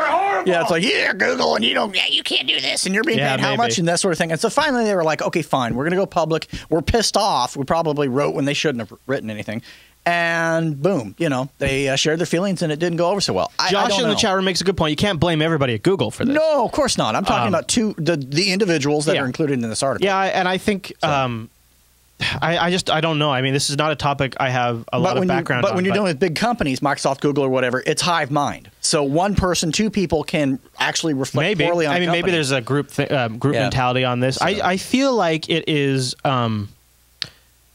Yeah, it's like, yeah, Google, and you don't, yeah, you can't do this, and you're being yeah, paid maybe. how much, and that sort of thing. And so finally they were like, okay, fine, we're going to go public. We're pissed off. We probably wrote when they shouldn't have written anything. And boom, you know, they uh, shared their feelings and it didn't go over so well. I, Josh I in the know. chat room makes a good point. You can't blame everybody at Google for this. No, of course not. I'm talking um, about two the, the individuals that yeah. are included in this article. Yeah, and I think so. um, I, I just, I don't know. I mean, this is not a topic I have a but lot of background you, but on. But when you're but dealing with big companies, Microsoft, Google, or whatever, it's hive mind. So one person, two people can actually reflect maybe. poorly on I mean, company. Maybe there's a group, th uh, group yeah. mentality on this. So. I, I feel like it is... Um,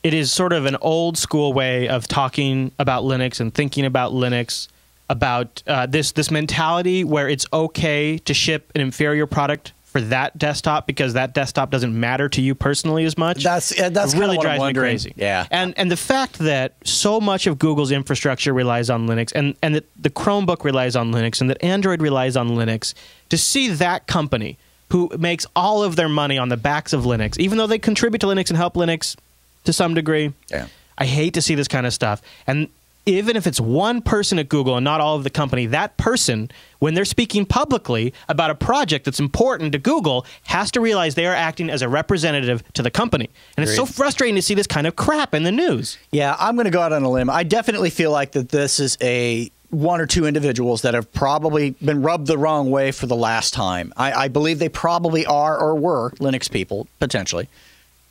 It is sort of an old school way of talking about Linux and thinking about Linux, about uh, this this mentality where it's okay to ship an inferior product for that desktop because that desktop doesn't matter to you personally as much. That's uh, that's really what drives I'm me crazy. Yeah, and and the fact that so much of Google's infrastructure relies on Linux, and and that the Chromebook relies on Linux, and that Android relies on Linux, to see that company who makes all of their money on the backs of Linux, even though they contribute to Linux and help Linux to some degree. Yeah. I hate to see this kind of stuff. And even if it's one person at Google and not all of the company, that person, when they're speaking publicly about a project that's important to Google, has to realize they are acting as a representative to the company. And Agreed. It's so frustrating to see this kind of crap in the news. Yeah, I'm going to go out on a limb. I definitely feel like that this is a one or two individuals that have probably been rubbed the wrong way for the last time. I, I believe they probably are or were Linux people, potentially.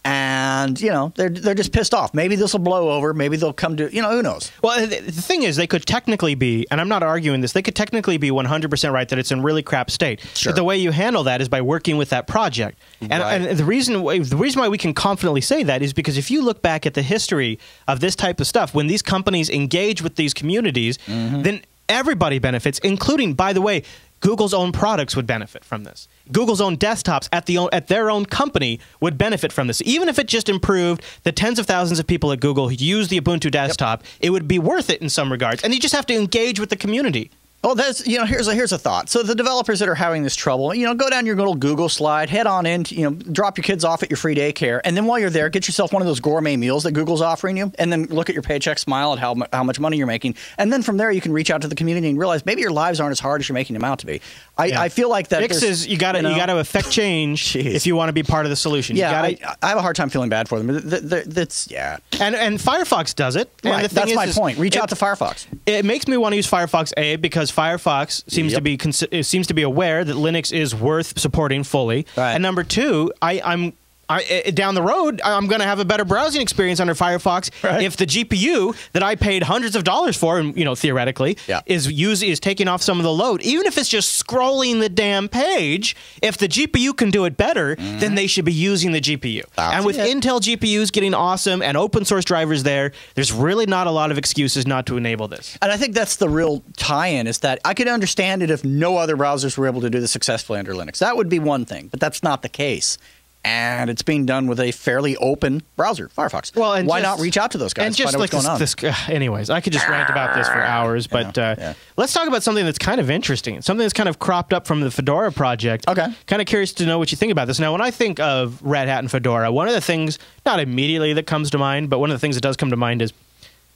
And, you know, they're, they're just pissed off. Maybe this will blow over. Maybe they'll come to, you know, who knows? Well, the thing is, they could technically be, and I'm not arguing this, they could technically be one hundred percent right that it's in really crap state. Sure. But the way you handle that is by working with that project. Right. And, and the reason the reason why we can confidently say that is because if you look back at the history of this type of stuff, when these companies engage with these communities, mm-hmm. then everybody benefits, including, by the way, Google's own products would benefit from this. Google's own desktops at the own, at their own company would benefit from this. Even if it just improved the tens of thousands of people at Google who use the Ubuntu desktop, yep. it would be worth it in some regards. And you just have to engage with the community. Well, that's, you know, here's a, here's a thought. So the developers that are having this trouble, you know, go down your little Google slide, head on in, to, you know, drop your kids off at your free daycare. And then while you're there, get yourself one of those gourmet meals that Google's offering you. And then look at your paycheck, smile at how, how much money you're making. And then from there, you can reach out to the community and realize maybe your lives aren't as hard as you're making them out to be. I, yeah. I feel like that Fix is you got to you, know, you got to affect change if you want to be part of the solution. Yeah, you gotta, I, I have a hard time feeling bad for them. That, that's yeah. And and Firefox does it. Right. The thing that's is, my point. Reach it, out to Firefox. It makes me want to use Firefox A because Firefox seems yep. to be seems to be aware that Linux is worth supporting fully. Right. And number two, I, I'm. I, down the road, I'm going to have a better browsing experience under Firefox right. if the G P U that I paid hundreds of dollars for, and you know, theoretically, yeah. is use, is taking off some of the load. Even if it's just scrolling the damn page, if the G P U can do it better, mm. then they should be using the G P U. That's and with it. Intel G P Us getting awesome and open source drivers there, there's really not a lot of excuses not to enable this. And I think that's the real tie-in, is that I could understand it if no other browsers were able to do this successfully under Linux. That would be one thing, but that's not the case. And it's being done with a fairly open browser, Firefox. Well, and why just, not reach out to those guys and just find out like what's this, going on? This, anyways, I could just rant about this for hours, but yeah, uh, yeah. let's talk about something that's kind of interesting, something that's kind of cropped up from the Fedora project. Okay. Kind of curious to know what you think about this. Now, when I think of Red Hat and Fedora, one of the things, not immediately that comes to mind, but one of the things that does come to mind is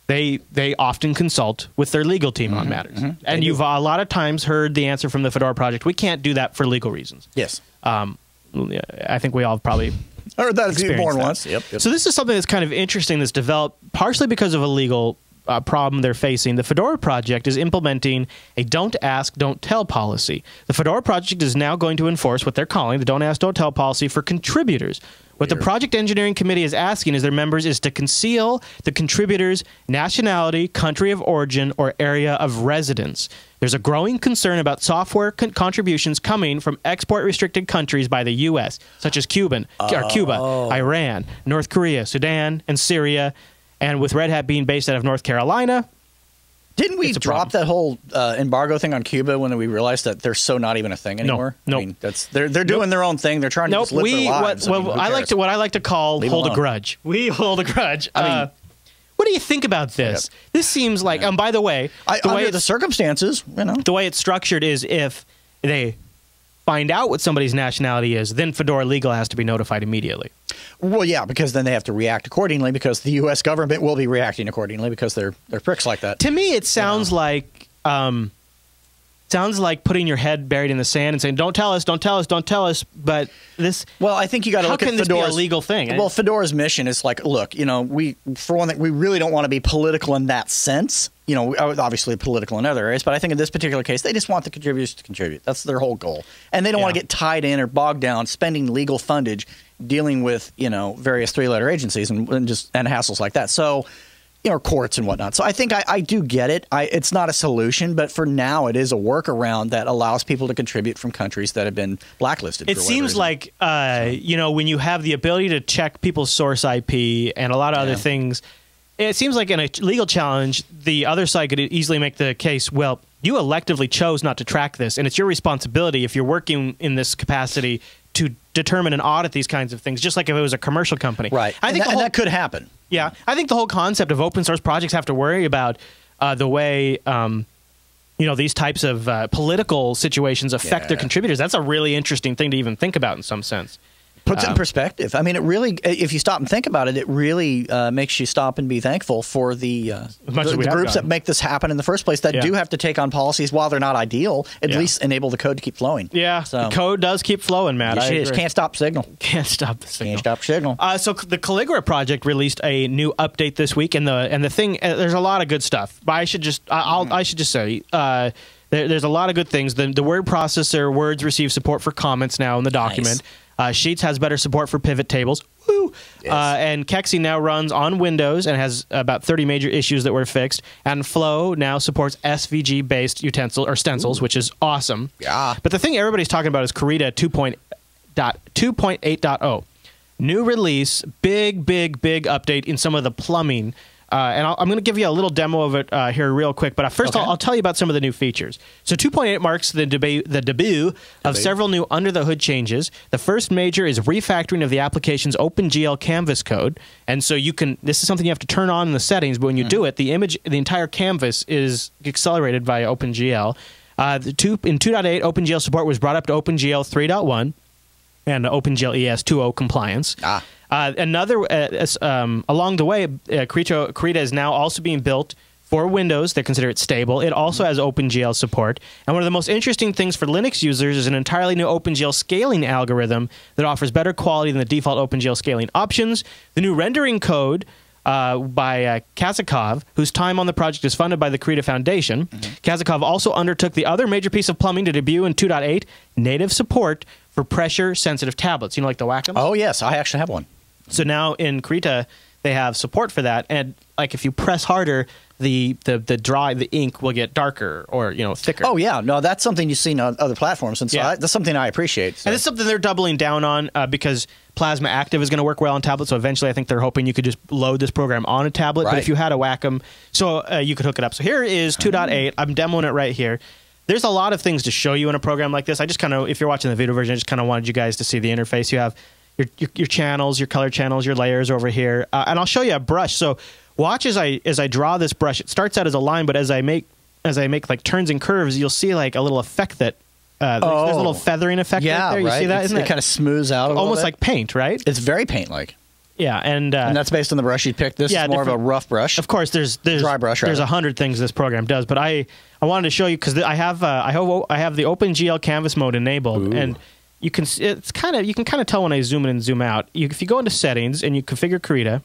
they they often consult with their legal team mm-hmm, on matters. Mm-hmm, and you've do. a lot of times heard the answer from the Fedora project, we can't do that for legal reasons. Yes. Um, I think we all probably heard that a few more than once. Yep, yep. So this is something that's kind of interesting that's developed partially because of a legal uh, problem they're facing. The Fedora project is implementing a don't ask, don't tell policy. The Fedora project is now going to enforce what they're calling the don't ask, don't tell policy for contributors. What Weird. the project engineering committee is asking is their members is to conceal the contributor's nationality, country of origin, or area of residence. There's a growing concern about software con contributions coming from export-restricted countries by the U S, such as Cuban, oh. or Cuba, Iran, North Korea, Sudan, and Syria, and with Red Hat being based out of North Carolina. Didn't we drop problem. that whole uh, embargo thing on Cuba when we realized that they're so not even a thing anymore? No, nope. I mean, that's they're they're doing nope. their own thing. They're trying nope. to just live we, their lives. What, I, mean, well, I like to what I like to call Leave hold a grudge. We hold a grudge. I mean, uh, what do you think about this? Yep. This seems like. And yeah. um, by the way, I, the under way the circumstances, you know, the way it's structured is if they find out what somebody's nationality is, then Fedora Legal has to be notified immediately. Well, yeah, because then they have to react accordingly because the U S government will be reacting accordingly because they're they're pricks like that. To me, it sounds you know. like um, sounds like putting your head buried in the sand and saying, "Don't tell us, don't tell us, don't tell us." But this, well, I think you got to look at Fedora's, this be a legal thing. Well, Fedora's mission is like, look, you know, we for one thing, we really don't want to be political in that sense. You know, obviously political in other areas, but I think in this particular case, they just want the contributors to contribute. That's their whole goal. And they don't yeah. want to get tied in or bogged down spending legal fundage dealing with, you know, various three-letter agencies and, and just and hassles like that. So, you know, courts and whatnot. So I think I, I do get it. I, it's not a solution, but for now it is a workaround that allows people to contribute from countries that have been blacklisted. It for seems reason. like, uh, so. you know, when you have the ability to check people's source I P and a lot of other yeah. things, it seems like in a legal challenge, the other side could easily make the case, well, you electively chose not to track this, and it's your responsibility if you're working in this capacity to determine and audit these kinds of things, just like if it was a commercial company. Right. I and think that, whole, and that could happen. Yeah. I think the whole concept of open source projects have to worry about uh, the way um, you know, these types of uh, political situations affect yeah. their contributors. That's a really interesting thing to even think about in some sense. Puts it in perspective. I mean, it really, if you stop and think about it, it really uh, makes you stop and be thankful for the, uh, the, the groups that make this happen in the first place that yeah. do have to take on policies while they're not ideal, at yeah. least enable the code to keep flowing. Yeah, so, the code does keep flowing, Matt. I agree. Can't stop signal. Can't stop the signal. Can't stop signal. Uh, so the Calligra project released a new update this week, and the and the thing, uh, there's a lot of good stuff. But I should just, I'll, mm. I should just say, uh, there, there's a lot of good things. The, the word processor, words receive support for comments now in the document. Nice. Uh, Sheets has better support for pivot tables. Woo! Yes. Uh, and Kexi now runs on Windows and has about thirty major issues that were fixed. And Flow now supports S V G-based utensil or stencils, Ooh. which is awesome. Yeah. But the thing everybody's talking about is Krita two point eight point oh. New release, big, big, big update in some of the plumbing. Uh, and I'll, I'm going to give you a little demo of it uh, here real quick. But first, okay. I'll, I'll tell you about some of the new features. So two point eight marks the, deba the debut of debut. several new under-the-hood changes. The first major is refactoring of the application's OpenGL canvas code. And so you can, this is something you have to turn on in the settings, but when you mm. do it, the image, the entire canvas is accelerated by OpenGL. Uh, the two, in two point eight, OpenGL support was brought up to OpenGL three point one and OpenGL E S two point oh compliance. Ah. Uh, another uh, um, along the way, uh, Krita, Krita is now also being built for Windows. They consider it stable. It also has OpenGL support. And one of the most interesting things for Linux users is an entirely new OpenGL scaling algorithm that offers better quality than the default OpenGL scaling options. The new rendering code uh, by uh, Kazakov, whose time on the project is funded by the Krita Foundation. Mm-hmm. Kazakov also undertook the other major piece of plumbing to debut in two point eight, native support for pressure-sensitive tablets. You know, like the Wacom? Oh, yes. I actually have one. So now in Krita, they have support for that, and like if you press harder, the the the dry the ink will get darker or you know thicker. Oh yeah, no, that's something you've seen on other platforms, and so yeah. I, that's something I appreciate. So. And it's something they're doubling down on uh, because Plasma Active is going to work well on tablets. So eventually, I think they're hoping you could just load this program on a tablet. Right. But if you had a Wacom, so uh, you could hook it up. So here is two point eight. I'm demoing it right here. There's a lot of things to show you in a program like this. I just kind of, if you're watching the video version, I just kind of wanted you guys to see the interface you have. your, your, your channels, your color channels, your layers over here. Uh, and I'll show you a brush. So watch as I as I draw this brush. It starts out as a line, but as I make as I make like turns and curves, you'll see like a little effect that uh, there's, oh. there's a little feathering effect yeah, right there. You right? see that? Isn't it, it kind of smooths out a little almost bit. Like paint, right? It's very paint-like. Yeah, and, uh, and that's based on the brush you picked. This yeah, is more of a rough brush. Of course, there's there's dry brush. There's a hundred things this program does, but I I wanted to show you because I have uh, I have I have the OpenGL Canvas mode enabled, Ooh. and you can it's kind of you can kind of tell when I zoom in and zoom out. You, if you go into settings and you configure Krita,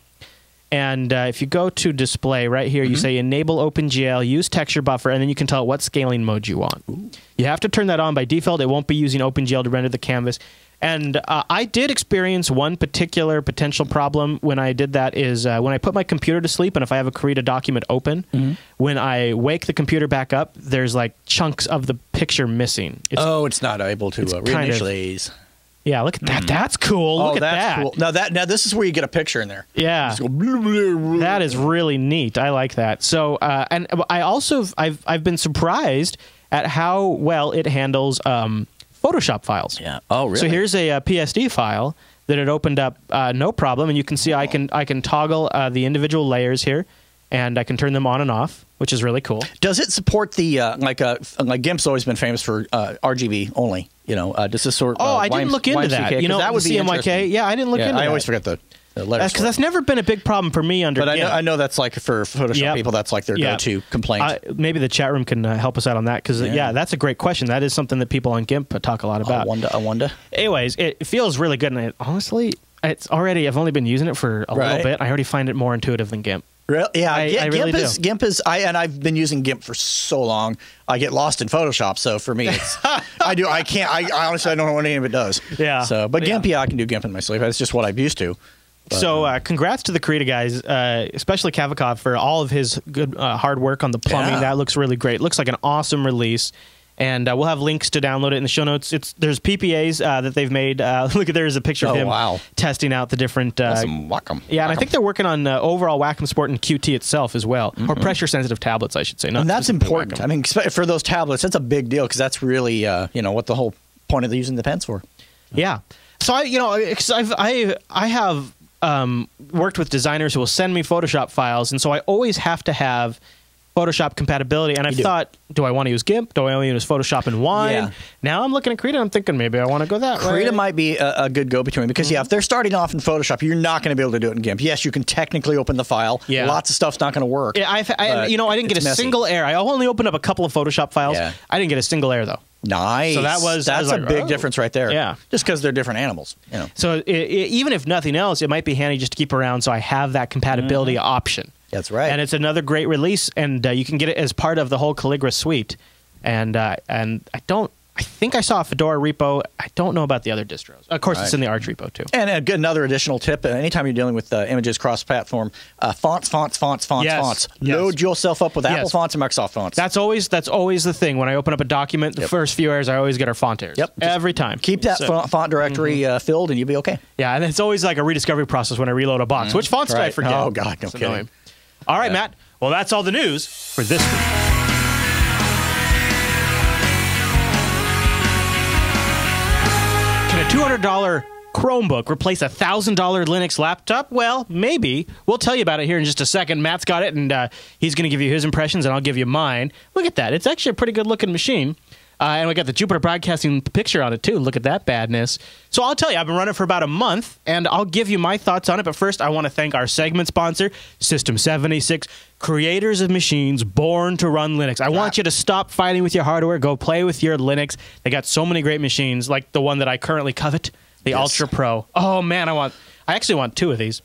and uh, if you go to display right here, mm-hmm. you say enable OpenGL, use texture buffer, and then you can tell what scaling mode you want. Ooh. You have to turn that on by default. It won't be using OpenGL to render the canvas. And uh, I did experience one particular potential problem when I did that is uh, when I put my computer to sleep and if I have a Krita document open, mm-hmm. when I wake the computer back up, there's like chunks of the picture missing. It's, oh, it's not able to uh, reinitialize. Yeah, look at that. Mm. That's cool. Oh, look at that's that. Cool. Now that now this is where you get a picture in there. Yeah. Go, blah, blah, blah. That is really neat. I like that. So uh, and I also I've I've been surprised at how well it handles um, Photoshop files. Yeah. Oh, really? So here's a, a P S D file that it opened up uh, no problem, and you can see oh. I can I can toggle uh, the individual layers here, and I can turn them on and off, which is really cool. Does it support the uh, like uh, like GIMP's always been famous for uh, R G B only? You know, uh, does this sort? Uh, oh, I didn't look into that. You know, that would be C M Y K. Yeah, I didn't look yeah, into. I that. I always forget the, the letters. Because that's never been a big problem for me under. But I know, I know that's like for Photoshop yep. people. That's like their yep. go-to complaint. Uh, maybe the chat room can uh, help us out on that. Because yeah. yeah, that's a great question. That is something that people on GIMP talk a lot about. I wonder. I wonder. Anyways, it feels really good, and I, honestly, it's already. I've only been using it for a right. little bit. I already find it more intuitive than GIMP. Really? Yeah, I, Gimp, I really GIMP is, do. GIMP is, I, and I've been using GIMP for so long, I get lost in Photoshop. So for me, it's, I do, I can't, I, I honestly, I don't know what any of it does. Yeah. So, but GIMP, yeah, yeah I can do GIMP in my sleep. That's just what I'm used to. But, so uh, congrats to the Krita guys, uh, especially Kazakov for all of his good, uh, hard work on the plumbing. Yeah. That looks really great. It looks like an awesome release. And uh, we'll have links to download it in the show notes. It's there's P P As uh, that they've made. Uh, look, there's a picture oh, of him wow. testing out the different. Uh, That's some Wacom. Yeah, and Wacom. I think they're working on uh, overall Wacom Sport and Q T itself as well, mm-hmm. or pressure-sensitive tablets, I should say. Not and that's important. Wacom. I mean, for those tablets, that's a big deal because that's really uh, you know what the whole point of using the pens for. Yeah. So I you know I've, I I have um, worked with designers who will send me Photoshop files, and so I always have to have Photoshop compatibility, and I thought, do I want to use GIMP? Do I only use Photoshop and Wine? Yeah. Now I'm looking at Krita, and I'm thinking maybe I want to go that way. Krita might be a, a good go-between because, mm-hmm. yeah, if they're starting off in Photoshop, you're not going to be able to do it in GIMP. Yes, you can technically open the file. Yeah. Lots of stuff's not going to work. Yeah, I've, I, you know, I didn't get a messy. single error. I only opened up a couple of Photoshop files. Yeah. I didn't get a single error, though. Nice. So that was that's was like, a big oh. difference right there. Yeah, just because they're different animals. You know. So it, it, even if nothing else, it might be handy just to keep around. So I have that compatibility mm. option. That's right. And it's another great release, and uh, you can get it as part of the whole Calligra suite. And uh, and I don't. I think I saw a Fedora repo. I don't know about the other distros. Of course, right. it's in the Arch repo, too. And another additional tip, anytime you're dealing with uh, images cross-platform, uh, fonts, fonts, fonts, fonts, yes. fonts. Yes. Load yourself up with Apple yes. fonts and Microsoft fonts. That's always that's always the thing. When I open up a document, the yep. first few errors, I always get our font errors. Yep. Every time. Keep that so, font, font directory mm-hmm. uh, filled, and you'll be okay. Yeah, and it's always like a rediscovery process when I reload a box. Mm-hmm. Which fonts right. did I forget? Oh, God, no kidding. All right, yeah. Matt. Well, that's all the news for this week. two hundred dollar Chromebook replace a one thousand dollar Linux laptop? Well, maybe. We'll tell you about it here in just a second. Matt's got it, and uh, he's going to give you his impressions, and I'll give you mine. Look at that. It's actually a pretty good-looking machine. Uh, and we got the Jupiter Broadcasting picture on it, too. Look at that badness. So I'll tell you, I've been running for about a month, and I'll give you my thoughts on it. But first, I want to thank our segment sponsor, System seventy-six, creators of machines born to run Linux. I want you to stop fighting with your hardware. Go play with your Linux. They got so many great machines, like the one that I currently covet, the yes. Ultra Pro. Oh, man, I want. I actually want two of these.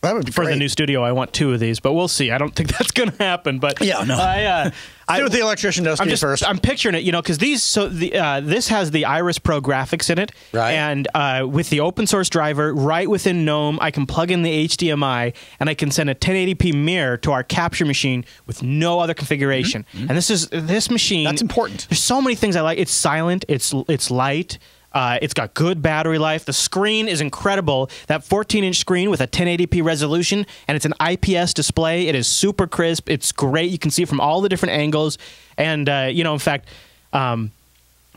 That would be for great. The new studio, I want two of these, but we'll see. I don't think that's going to happen. But yeah, no. I, uh, I, see what the electrician does to you first. I'm picturing it, you know, because these. So the uh, this has the Iris Pro graphics in it, right? And uh, with the open source driver, right within GNOME, I can plug in the H D M I, and I can send a ten eighty p mirror to our capture machine with no other configuration. Mm-hmm. And this is this machine. That's important. There's so many things I like. It's silent. It's it's light. Uh, it's got good battery life. The screen is incredible. That fourteen inch screen with a ten eighty p resolution, and it's an I P S display. It is super crisp. It's great. You can see it from all the different angles. And, uh, you know, in fact, um,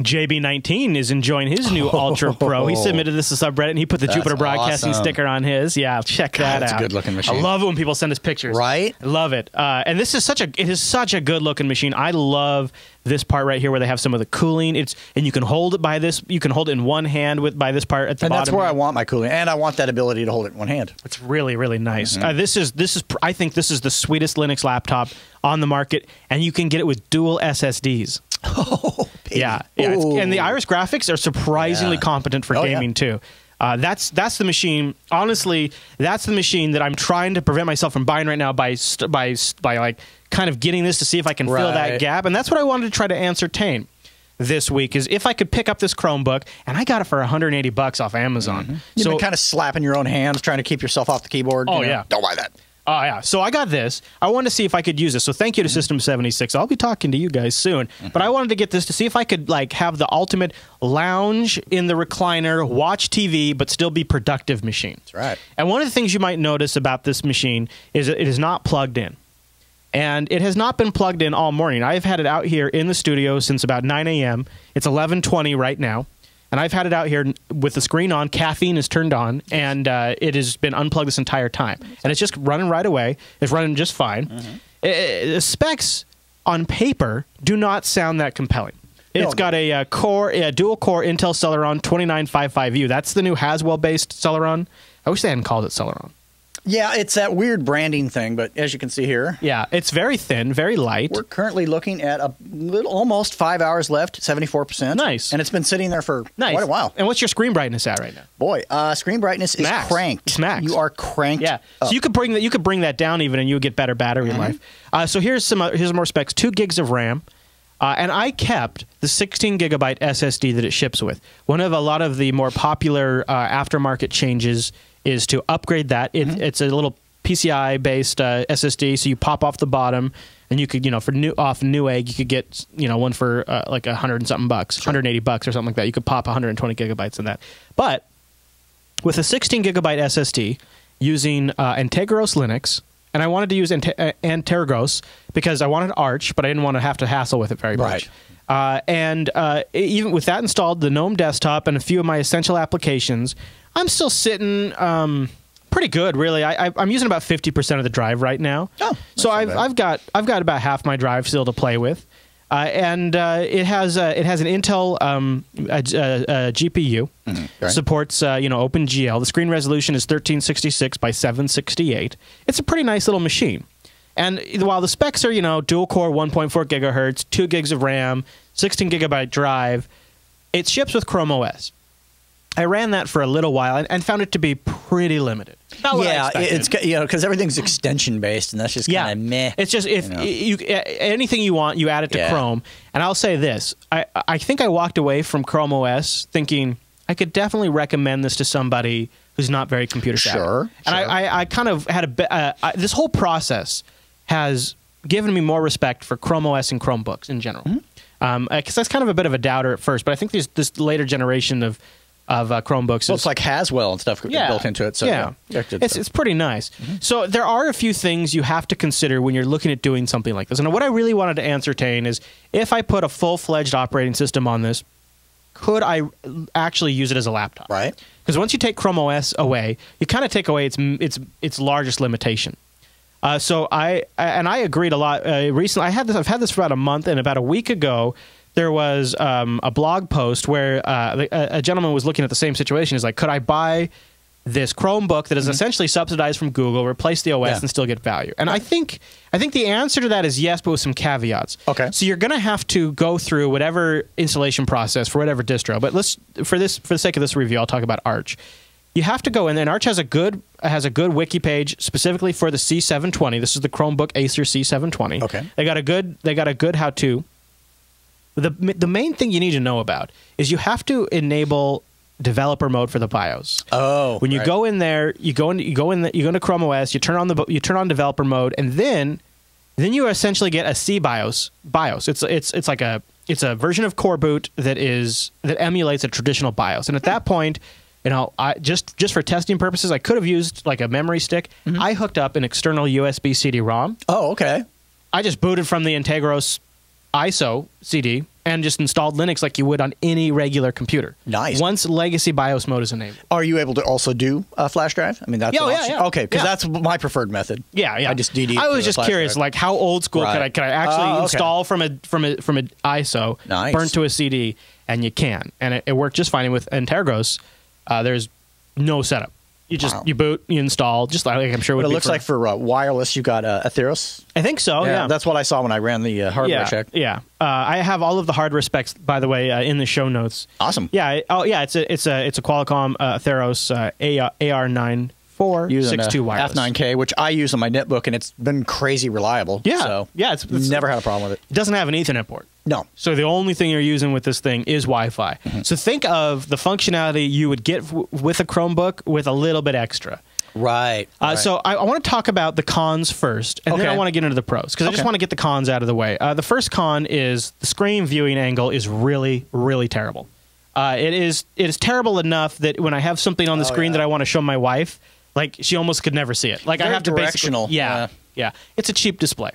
J B nineteen is enjoying his new oh. Ultra Pro. He submitted this to subreddit, and he put the That's Jupiter Broadcasting awesome. sticker on his. Yeah, check that That's out. It's a good-looking machine. I love it when people send us pictures. Right? I love it. Uh, and this is such a it is such a good-looking machine. I love this part right here where they have some of the cooling. It's and you can hold it by this. You can hold it in one hand with by this part at the and bottom. And that's where I want my cooling. And I want that ability to hold it in one hand. It's really really nice. Mm-hmm. uh, this is this is I think this is the sweetest Linux laptop on the market, and you can get it with dual S S Ds. Oh, baby. yeah, yeah. It's, and the Iris graphics are surprisingly yeah. competent for oh, gaming yeah. too. Uh, that's that's the machine. Honestly, that's the machine that I'm trying to prevent myself from buying right now by st by st by like kind of getting this to see if I can right. fill that gap. And that's what I wanted to try to ascertain this week is if I could pick up this Chromebook, and I got it for one hundred eighty bucks off Amazon. Mm-hmm. You've so been kind of slapping your own hands, trying to keep yourself off the keyboard. Oh you know? yeah, don't buy that. Oh, uh, yeah. So I got this. I wanted to see if I could use this. So thank you to mm-hmm. System seventy-six. I'll be talking to you guys soon. Mm-hmm. But I wanted to get this to see if I could, like, have the ultimate lounge in the recliner, watch T V, but still be productive machine. That's right. And one of the things you might notice about this machine is it is not plugged in. And it has not been plugged in all morning. I've had it out here in the studio since about nine A M It's eleven twenty right now. And I've had it out here with the screen on. Caffeine is turned on, and uh, it has been unplugged this entire time. And it's just running right away. It's running just fine. Mm-hmm. it, it, the specs on paper do not sound that compelling. It's no, got no. a uh, core, a dual-core Intel Celeron twenty-nine fifty-five U. That's the new Haswell-based Celeron. I wish they hadn't called it Celeron. Yeah, it's that weird branding thing, but as you can see here. Yeah, it's very thin, very light. We're currently looking at a little, almost five hours left, seventy-four percent. Nice. And it's been sitting there for nice. quite a while. And what's your screen brightness at right now? Boy, uh, screen brightness is max. cranked. It's max. You are cranked Yeah, up. So you could, bring that, you could bring that down even and you would get better battery mm-hmm. life. Uh, so here's some, uh, here's some more specs. Two gigs of RAM. Uh, and I kept the sixteen gigabyte S S D that it ships with. One of a lot of the more popular uh, aftermarket changes is to upgrade that. It, mm-hmm. It's a little P C I-based uh, S S D, so you pop off the bottom, and you could, you know, for new off Newegg, you could get, you know, one for uh, like a hundred and something bucks, sure. one hundred eighty bucks or something like that. You could pop one hundred twenty gigabytes in that. But with a sixteen gigabyte S S D using uh, Antergos Linux, and I wanted to use Ante uh, Antergos because I wanted Arch, but I didn't want to have to hassle with it very right. much. Uh, and uh, even with that installed, the GNOME desktop and a few of my essential applications, I'm still sitting um, pretty good, really. I, I, I'm using about fifty percent of the drive right now. Oh, so I've, I've got I've got about half my drive still to play with, uh, and uh, it has uh, it has an Intel um, a, a, a G P U. Mm-hmm. Right. Supports uh, you know OpenGL. The screen resolution is thirteen sixty-six by seven sixty-eight. It's a pretty nice little machine. And while the specs are, you know, dual-core one point four gigahertz, two gigs of RAM, sixteen gigabyte drive, it ships with Chrome O S. I ran that for a little while and, and found it to be pretty limited. Not what yeah, I it's you know because everything's extension based and that's just kind of yeah. meh. It's just if you, know? you anything you want, you add it to yeah. Chrome. And I'll say this: I I think I walked away from Chrome O S thinking I could definitely recommend this to somebody who's not very computer savvy. Sure. And sure. I, I I kind of had a uh, I, this whole process has given me more respect for Chrome O S and Chromebooks in general. Because mm-hmm. um, that's kind of a bit of a doubter at first, but I think these, this later generation of Of uh, Chromebooks, well, it's like Haswell and stuff yeah. built into it. So yeah, yeah. it's it's pretty nice. Mm-hmm. So there are a few things you have to consider when you're looking at doing something like this. And what I really wanted to ascertain is if I put a full-fledged operating system on this, could I actually use it as a laptop? Right. Because once you take Chrome O S away, you kind of take away its its its largest limitation. Uh, so I and I agreed a lot uh, recently. I had this. I've had this for about a month, and about a week ago, there was um, a blog post where uh, a, a gentleman was looking at the same situation. He's like, could I buy this Chromebook that is mm-hmm. essentially subsidized from Google, replace the O S, yeah. and still get value? And I think I think the answer to that is yes, but with some caveats. Okay. So you're going to have to go through whatever installation process for whatever distro. But let's for this for the sake of this review, I'll talk about Arch. You have to go in, and Arch has a good has a good wiki page specifically for the C seven twenty. This is the Chromebook Acer C seven twenty. Okay. They got a good they got a good how-to. The, the main thing you need to know about is you have to enable developer mode for the BIOS. Oh, when you right. go in there, you go in, you go in, the, you go into Chrome O S, you turn on the, you turn on developer mode, and then, then you essentially get a C BIOS. BIOS. It's it's it's like a it's a version of Core Boot that is that emulates a traditional BIOS. And at that point, you know, I just just for testing purposes, I could have used like a memory stick. Mm-hmm. I hooked up an external U S B C D ROM. Oh, okay. I just booted from the Antergos I S O C D and just installed Linux like you would on any regular computer. Nice. Once legacy BIOS mode is enabled. Are you able to also do a flash drive? I mean, that's yeah, an yeah, option. Yeah. Okay, because yeah. that's my preferred method. Yeah, yeah. I just D D. I was just curious, drive. like how old school right. could I could I actually uh, okay. install from a from a from an I S O, nice. burn to a C D, and you can, and it, it worked just fine. And with Antergos, uh, there's no setup. You just wow. you boot, you install, just like I'm sure it would. But it be looks for, like for uh, wireless, you got uh, Atheros. I think so. Yeah, yeah, that's what I saw when I ran the uh, hardware yeah, check. Yeah, uh, I have all of the hardware specs, by the way, uh, in the show notes. Awesome. Yeah. Oh, yeah. It's a it's a it's a Qualcomm uh, Atheros uh, A R nine four six two wireless F nine K, which I use on my netbook, and it's been crazy reliable. Yeah. So yeah, it's, it's never had a problem with it. It doesn't have an Ethernet port. No. So the only thing you're using with this thing is Wi-Fi. Mm-hmm. So think of the functionality you would get w with a Chromebook with a little bit extra. Right. Uh, right. So I, I want to talk about the cons first, and okay. then I want to get into the pros, because okay. I just want to get the cons out of the way. Uh, the first con is the screen viewing angle is really, really terrible. Uh, it is it is terrible enough that when I have something on the oh, screen yeah. that I want to show my wife, like she almost could never see it. Like Very I have to directional. basically, yeah, yeah, yeah. It's a cheap display.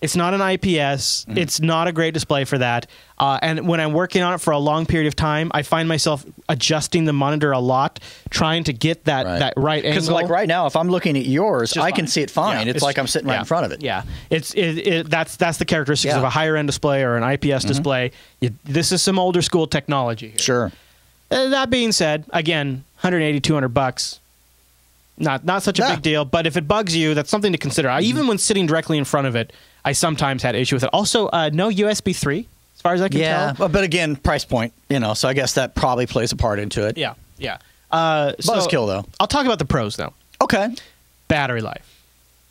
It's not an I P S. Mm-hmm. It's not a great display for that. Uh, and when I'm working on it for a long period of time, I find myself adjusting the monitor a lot, trying to get that right, that right angle. Because like right now, if I'm looking at yours, I fine. can see it fine. Yeah, it's, it's like I'm sitting yeah, right in front of it. Yeah, it's it, it, that's that's the characteristics yeah. of a higher end display or an I P S mm-hmm. display. You, this is some older school technology here. Sure. Uh, that being said, again, one eighty, two hundred bucks. Not not such a yeah. big deal, but if it bugs you, that's something to consider. I, even when sitting directly in front of it, I sometimes had issue with it. Also, uh, no U S B three, as far as I can yeah. tell. Yeah, but again, price point, you know, so I guess that probably plays a part into it. Yeah, yeah. Uh, Buzzkill, so, though. I'll talk about the pros, though. Okay. Battery life.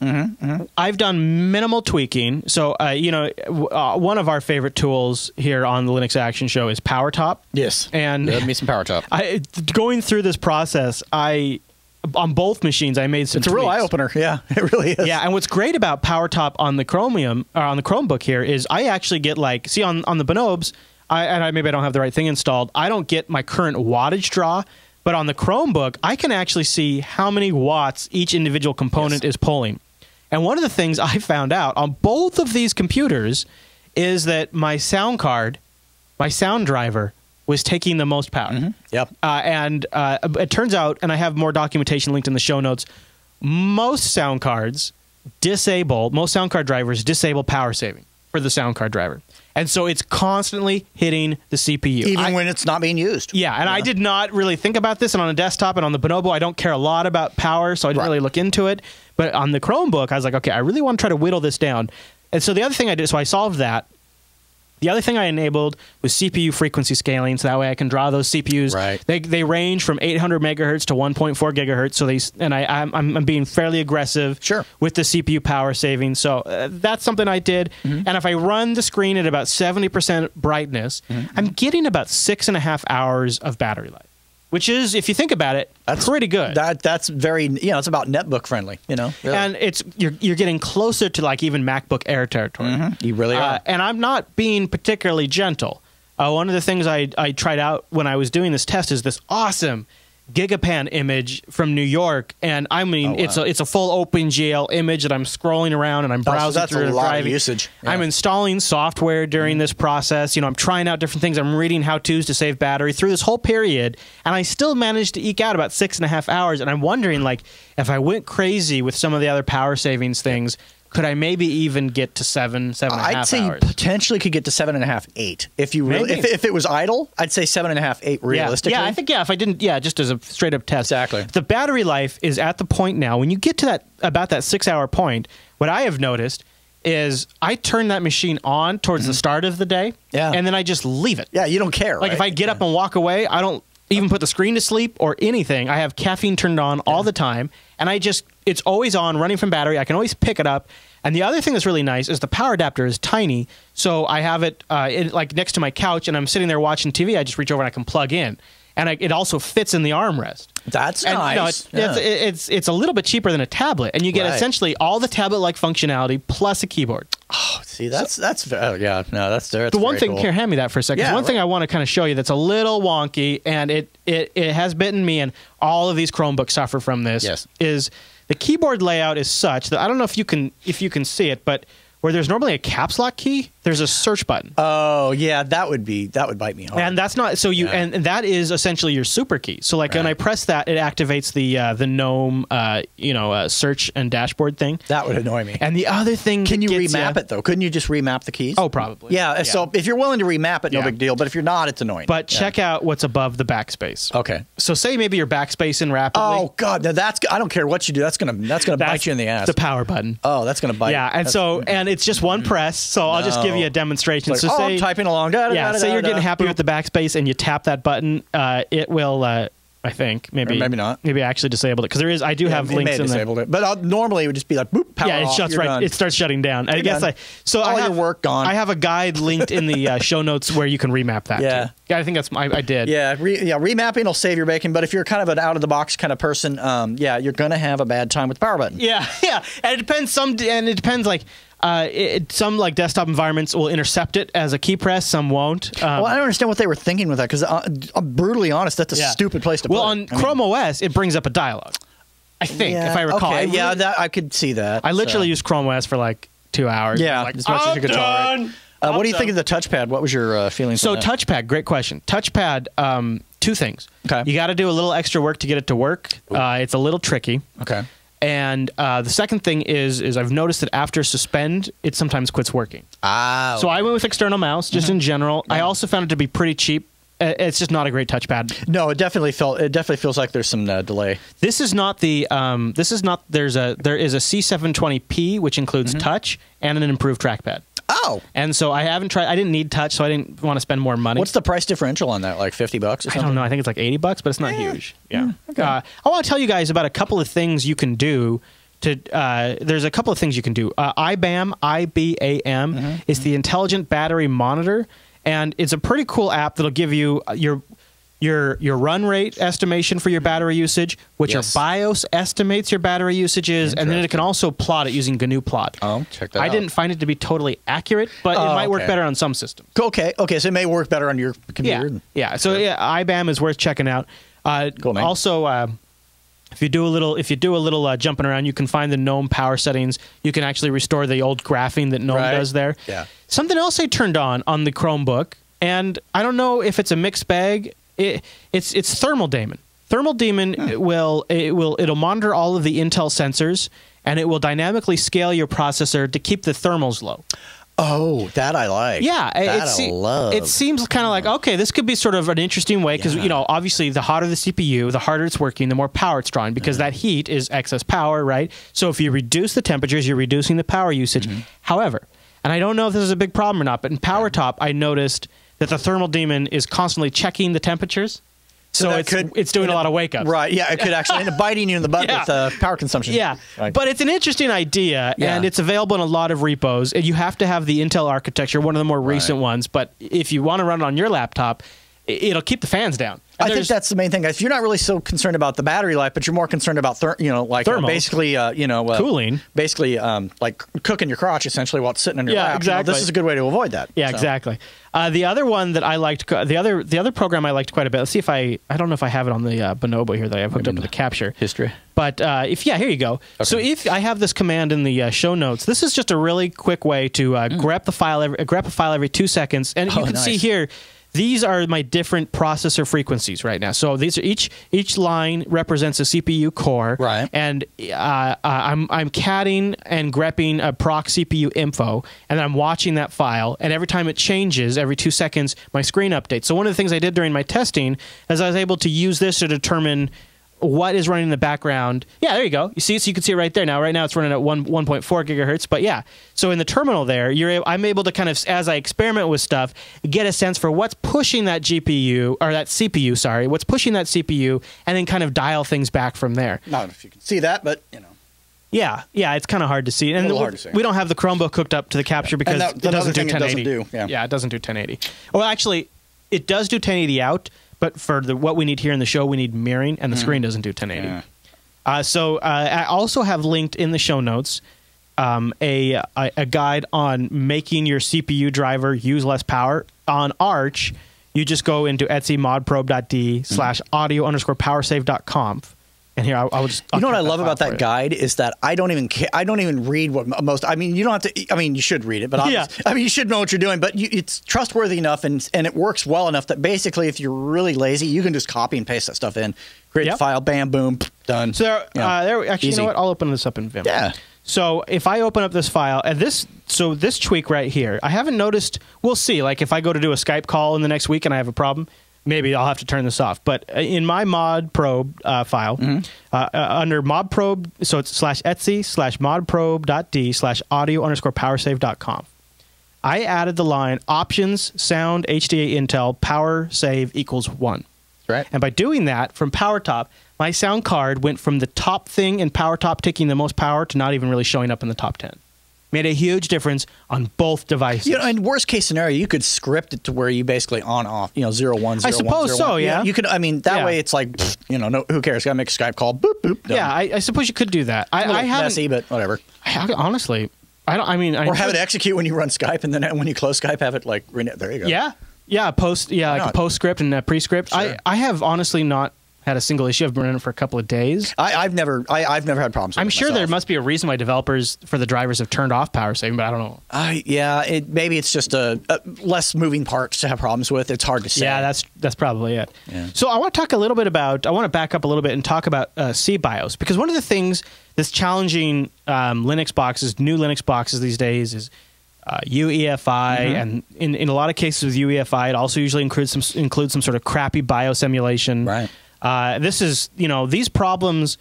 Mm-hmm, mm-hmm. I've done minimal tweaking. So, uh, you know, uh, one of our favorite tools here on the Linux Action Show is PowerTop. Yes. And yeah, me some PowerTop. I, going through this process, I... on both machines, I made some It's tweaks. a real eye-opener. Yeah, it really is. Yeah, and what's great about PowerTop on the Chromium, or on the Chromebook here, is I actually get like, see on, on the Bonobes, I, and I, maybe I don't have the right thing installed, I don't get my current wattage draw, but on the Chromebook, I can actually see how many watts each individual component yes. is pulling. And one of the things I found out on both of these computers is that my sound card, my sound driver, was taking the most power. Mm-hmm. Yep. Uh, and uh, it turns out, and I have more documentation linked in the show notes, most sound cards disable, most sound card drivers disable power saving for the sound card driver. And so it's constantly hitting the C P U. Even I, when it's not being used. Yeah, and yeah. I did not really think about this. And on a desktop and on the Bonobo, I don't care a lot about power, so I didn't right. really look into it. But on the Chromebook, I was like, okay, I really want to try to whittle this down. And so the other thing I did, so I solved that. The other thing I enabled was C P U frequency scaling, so that way I can draw those C P Us. Right. They they range from eight hundred megahertz to one point four gigahertz. So they and I I'm, I'm being fairly aggressive. Sure. With the C P U power savings, so uh, that's something I did. Mm-hmm. And if I run the screen at about seventy percent brightness, mm-hmm. I'm getting about six and a half hours of battery life, which is, if you think about it, that's pretty good. That that's very you know it's about netbook friendly, you know. Really. And it's you're you're getting closer to like even MacBook Air territory. Mm-hmm. You really are. Uh, and I'm not being particularly gentle. Uh, one of the things I I tried out when I was doing this test is this awesome Gigapan image from New York, and I mean oh, wow. it's a it's a full OpenGL image that I'm scrolling around and I'm browsing oh, so through. That's a lot of usage. Yeah. I'm installing software during mm-hmm. this process. You know, I'm trying out different things. I'm reading how-tos to save battery through this whole period, and I still managed to eke out about six and a half hours. And I'm wondering, like, if I went crazy with some of the other power savings things. Could I maybe even get to seven, seven and a half hours? I'd say you potentially could get to seven and a half, eight. If you really, if, if it was idle, I'd say seven and a half, eight realistically. Yeah, yeah, I think, yeah, if I didn't, yeah, just as a straight up test. Exactly. The battery life is at the point now, when you get to that, about that six hour point, what I have noticed is I turn that machine on towards mm-hmm. the start of the day, yeah. and then I just leave it. Yeah, you don't care. Like right? if I get yeah. up and walk away, I don't even put the screen to sleep or anything. I have caffeine turned on yeah. all the time, and I just, it's always on, running from battery. I can always pick it up. And the other thing that's really nice is the power adapter is tiny, so I have it, uh, it like next to my couch, and I'm sitting there watching T V. I just reach over and I can plug in, and I, it also fits in the armrest. That's and, nice. You know, it's, yeah. it's, it's it's a little bit cheaper than a tablet, and you get right. essentially all the tablet-like functionality plus a keyboard. Oh, see, that's so, that's oh yeah, no, that's, that's the one thing. Cool. Here, hand me that for a second. Yeah, one right. thing I want to kind of show you that's a little wonky, and it it it has bitten me, and all of these Chromebooks suffer from this. Yes, is the keyboard layout is such that I don't know if you can if you can see it, but where there's normally a caps lock key, There's a search button. Oh yeah, that would be that would bite me hard. And that's not so you yeah. and, and that is essentially your super key. So like right. when I press that, it activates the uh, the GNOME uh, you know uh, search and dashboard thing. That would annoy me. And the other thing, can you remap you, it though? Couldn't you just remap the keys? Oh, probably. Yeah. yeah. So if you're willing to remap it, no yeah. big deal. But if you're not, it's annoying. But yeah. check out what's above the backspace. Okay. So say maybe you're backspacing rapidly. Oh god, now that's I don't care what you do. That's gonna that's gonna that's bite you in the ass. The power button. Oh, that's gonna bite. Yeah, and that's, so and it's just one press. So no. I'll just give. a demonstration. Like, so oh, say I'm typing along. Da, da, yeah, da, say da, you're da, getting da. happy with the backspace and you tap that button. Uh, it will, uh, I think, maybe or maybe not. Maybe I actually disabled it because there is. I do yeah, have links. May have in disabled there. it, but I'll, normally it would just be like boop. Power yeah, it off, shuts right. Done. It starts shutting down. You're I guess done. I so all I have, your work gone. I have a guide linked in the uh, show notes where you can remap that. Yeah, yeah I think that's my. I did. Yeah, re, yeah. Remapping will save your bacon, but if you're kind of an out of the box kind of person, um, yeah, you're gonna have a bad time with the power button. Yeah, yeah, and it depends. Some and it depends like. Uh, it, some like desktop environments will intercept it as a key press. Some won't. Um, well, I don't understand what they were thinking with that because uh, I'm brutally honest, that's a yeah. stupid place to. Well, put on it. Chrome I mean, O S, it brings up a dialogue. I think, yeah, if I recall. Okay, I really, yeah, that, I could see that. I literally so. used Chrome O S for like two hours. Yeah, like, as much I'm as you could done. tolerate. Uh, what do you done. think of the touchpad? What was your uh, feelings? So on that? touchpad, great question. Touchpad. Um, two things. Okay. You got to do a little extra work to get it to work. Uh, it's a little tricky. Okay. And uh, the second thing is, is I've noticed that after suspend, it sometimes quits working. Ah. Okay. So I went with external mouse, just mm-hmm. in general. Yeah. I also found it to be pretty cheap. It's just not a great touchpad. No, it definitely felt. It definitely feels like there's some uh, delay. This is not the. Um, this is not. There's a. There is a C seven twenty P which includes mm-hmm. touch and an improved trackpad. Oh. And so I haven't tried. I didn't need touch, so I didn't want to spend more money. What's the price differential on that? Like fifty bucks? Or something? I don't know. I think it's like eighty bucks, but it's not yeah. huge. Yeah. Mm, okay. Uh, I want to tell you guys about a couple of things you can do. To uh, there's a couple of things you can do. Uh, I B A M, I B A M mm-hmm. is the Intelligent Battery Monitor. And it's a pretty cool app that'll give you your your your run rate estimation for your battery usage, which yes. your BIOS estimates your battery usage is, and then it can also plot it using G N U Plot. Oh, check that I out. I didn't find it to be totally accurate, but oh, it might okay. work better on some systems. Okay, okay, so it may work better on your computer. Yeah, yeah. so yeah, I B A M is worth checking out. Uh, cool, man. Also, uh, if you do a little, if you do a little uh, jumping around, you can find the GNOME power settings. You can actually restore the old graphing that GNOME right. does there. Yeah. Something else I turned on on the Chromebook, and I don't know if it's a mixed bag. It, it's it's Thermal Daemon. Thermal Daemon hmm. will it will it'll monitor all of the Intel sensors, and it will dynamically scale your processor to keep the thermals low. Oh, that I like. Yeah, that it, I love. It seems kind of like okay, this could be sort of an interesting way because yeah. you know obviously the hotter the C P U, the harder it's working, the more power it's drawing because mm-hmm. that heat is excess power, right? So if you reduce the temperatures, you're reducing the power usage. Mm-hmm. However. And I don't know if this is a big problem or not, but in PowerTop, I noticed that the Thermal Daemon is constantly checking the temperatures. So, so it's, could, it's doing a lot of wake-ups. Right, yeah, it could actually end up biting you in the butt yeah. with uh, power consumption. Yeah, right. But it's an interesting idea, yeah. and it's available in a lot of repos. You have to have the Intel architecture, one of the more recent right. ones, but if you want to run it on your laptop, it'll keep the fans down. And I think that's the main thing, guys. You're not really so concerned about the battery life, but you're more concerned about, ther you know, like uh, basically, uh, you know, uh, cooling, basically, um, like cooking your crotch essentially while it's sitting in your yeah, lap. Exactly. You know, this is a good way to avoid that. Yeah, so. exactly. Uh, the other one that I liked, the other, the other program I liked quite a bit. Let's see if I, I don't know if I have it on the uh, Bonobo here that I have hooked up to the capture history. But uh, if yeah, here you go. Okay. So if I have this command in the uh, show notes, this is just a really quick way to uh, mm. grep the file, every, uh, grep a file every two seconds, and oh, you can nice. see here. These are my different processor frequencies right now. So these are each each line represents a C P U core, right? And uh, I'm I'm catting and grepping a proc C P U info, and then I'm watching that file. And every time it changes, every two seconds, my screen updates. So one of the things I did during my testing is I was able to use this to determine what is running in the background. Yeah, there you go. You see, so you can see it right there now. Right now, it's running at one one point four gigahertz. But yeah, so in the terminal there, you're I'm able to kind of, as I experiment with stuff, get a sense for what's pushing that G P U or that C P U. Sorry, what's pushing that C P U, and then kind of dial things back from there. Not if you can see that, but you know. Yeah, yeah, it's kind of hard to see, and to see. we don't have the Chromebook hooked up to the capture yeah. because that, that it doesn't do ten eighty. It doesn't do, yeah. yeah, it doesn't do ten eighty. Well, actually, it does do ten eighty out. But for the, what we need here in the show, we need mirroring, and the mm. screen doesn't do ten eighty. Yeah. Uh, so uh, I also have linked in the show notes um, a, a guide on making your C P U driver use less power. On Arch, you just go into etsy modprobe dot d slash audio underscore powersave dot conf. And here, I, I would just. You know what I love about that guide is that I don't even care. I don't even read what most. I mean, you don't have to. I mean, you should read it, but yeah. I mean, you should know what you're doing. But you, it's trustworthy enough, and and it works well enough that basically, if you're really lazy, you can just copy and paste that stuff in, create yep. a file, bam, boom, done. So there, you know, uh, there. Actually, easy. You know what? I'll open this up in Vim. Yeah. So if I open up this file and this, so this tweak right here, I haven't noticed. We'll see. Like if I go to do a Skype call in the next week and I have a problem. Maybe I'll have to turn this off. But in my mod probe uh, file, mm-hmm. uh, uh, under mod probe, so it's slash etsy slash mod probe dot d slash audio underscore powersave dot com. I added the line options sound H D A Intel power save equals one. Right. And by doing that from PowerTop, my sound card went from the top thing in PowerTop taking the most power to not even really showing up in the top ten. Made a huge difference on both devices. You know, in worst case scenario, you could script it to where you basically on off, you know, zero one zero. I suppose one, zero, so. One. Yeah, you could. I mean, that yeah. way it's like, pfft, you know, no, who cares? Got to make a Skype call. Boop boop. Done. Yeah, I, I suppose you could do that. I, I haven't. Messy, but whatever. I, honestly, I don't. I mean, I or have it execute when you run Skype, and then when you close Skype, have it like there you go. Yeah, yeah. Post, yeah, like a postscript and a prescript. Sure. I, I have honestly not. Had a single issue. I've been running it for a couple of days. I, I've never, I, I've never had problems. With I'm it sure myself. There must be a reason why developers for the drivers have turned off power saving, but I don't know. Uh, yeah, it, maybe it's just a, a less moving parts to have problems with. It's hard to say. Yeah, that's that's probably it. Yeah. So I want to talk a little bit about. I want to back up a little bit and talk about uh, C BIOS, because one of the things that's challenging um, Linux boxes, new Linux boxes these days, is uh, U E F I, mm-hmm. and in in a lot of cases with U E F I, it also usually includes some includes some sort of crappy BIOS emulation. Right. Uh, this is, you know, these problems,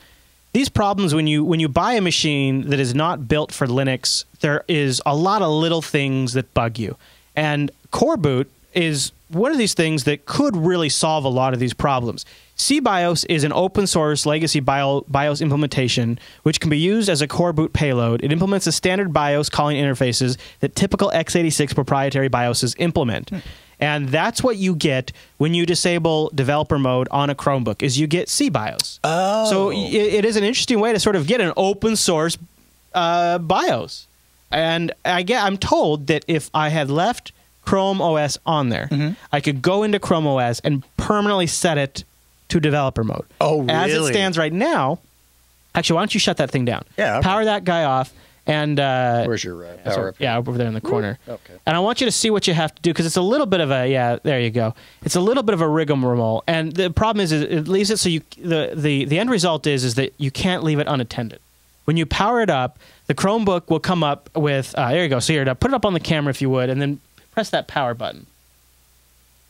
these problems when you when you buy a machine that is not built for Linux, there is a lot of little things that bug you. And Core Boot is one of these things that could really solve a lot of these problems. C BIOS is an open source legacy BIOS implementation, which can be used as a Core Boot payload. It implements the standard BIOS calling interfaces that typical x eighty-six proprietary BIOSes implement. Hmm. And that's what you get when you disable developer mode on a Chromebook, is you get C BIOS. Oh. So it, it is an interesting way to sort of get an open source uh, BIOS. And I get, I'm told that if I had left Chrome O S on there, mm-hmm. I could go into Chrome O S and permanently set it to developer mode. Oh, really? As it stands right now, actually, why don't you shut that thing down? Yeah. Okay. Power that guy off. And uh, where's your uh, power up? Yeah, over there in the corner. Okay. And I want you to see what you have to do, because it's a little bit of a yeah. There you go. It's a little bit of a rigmarole, and the problem is, is it leaves it so you the the the end result is is that you can't leave it unattended. When you power it up, the Chromebook will come up with uh, there you go. So here, put it up on the camera if you would, and then press that power button.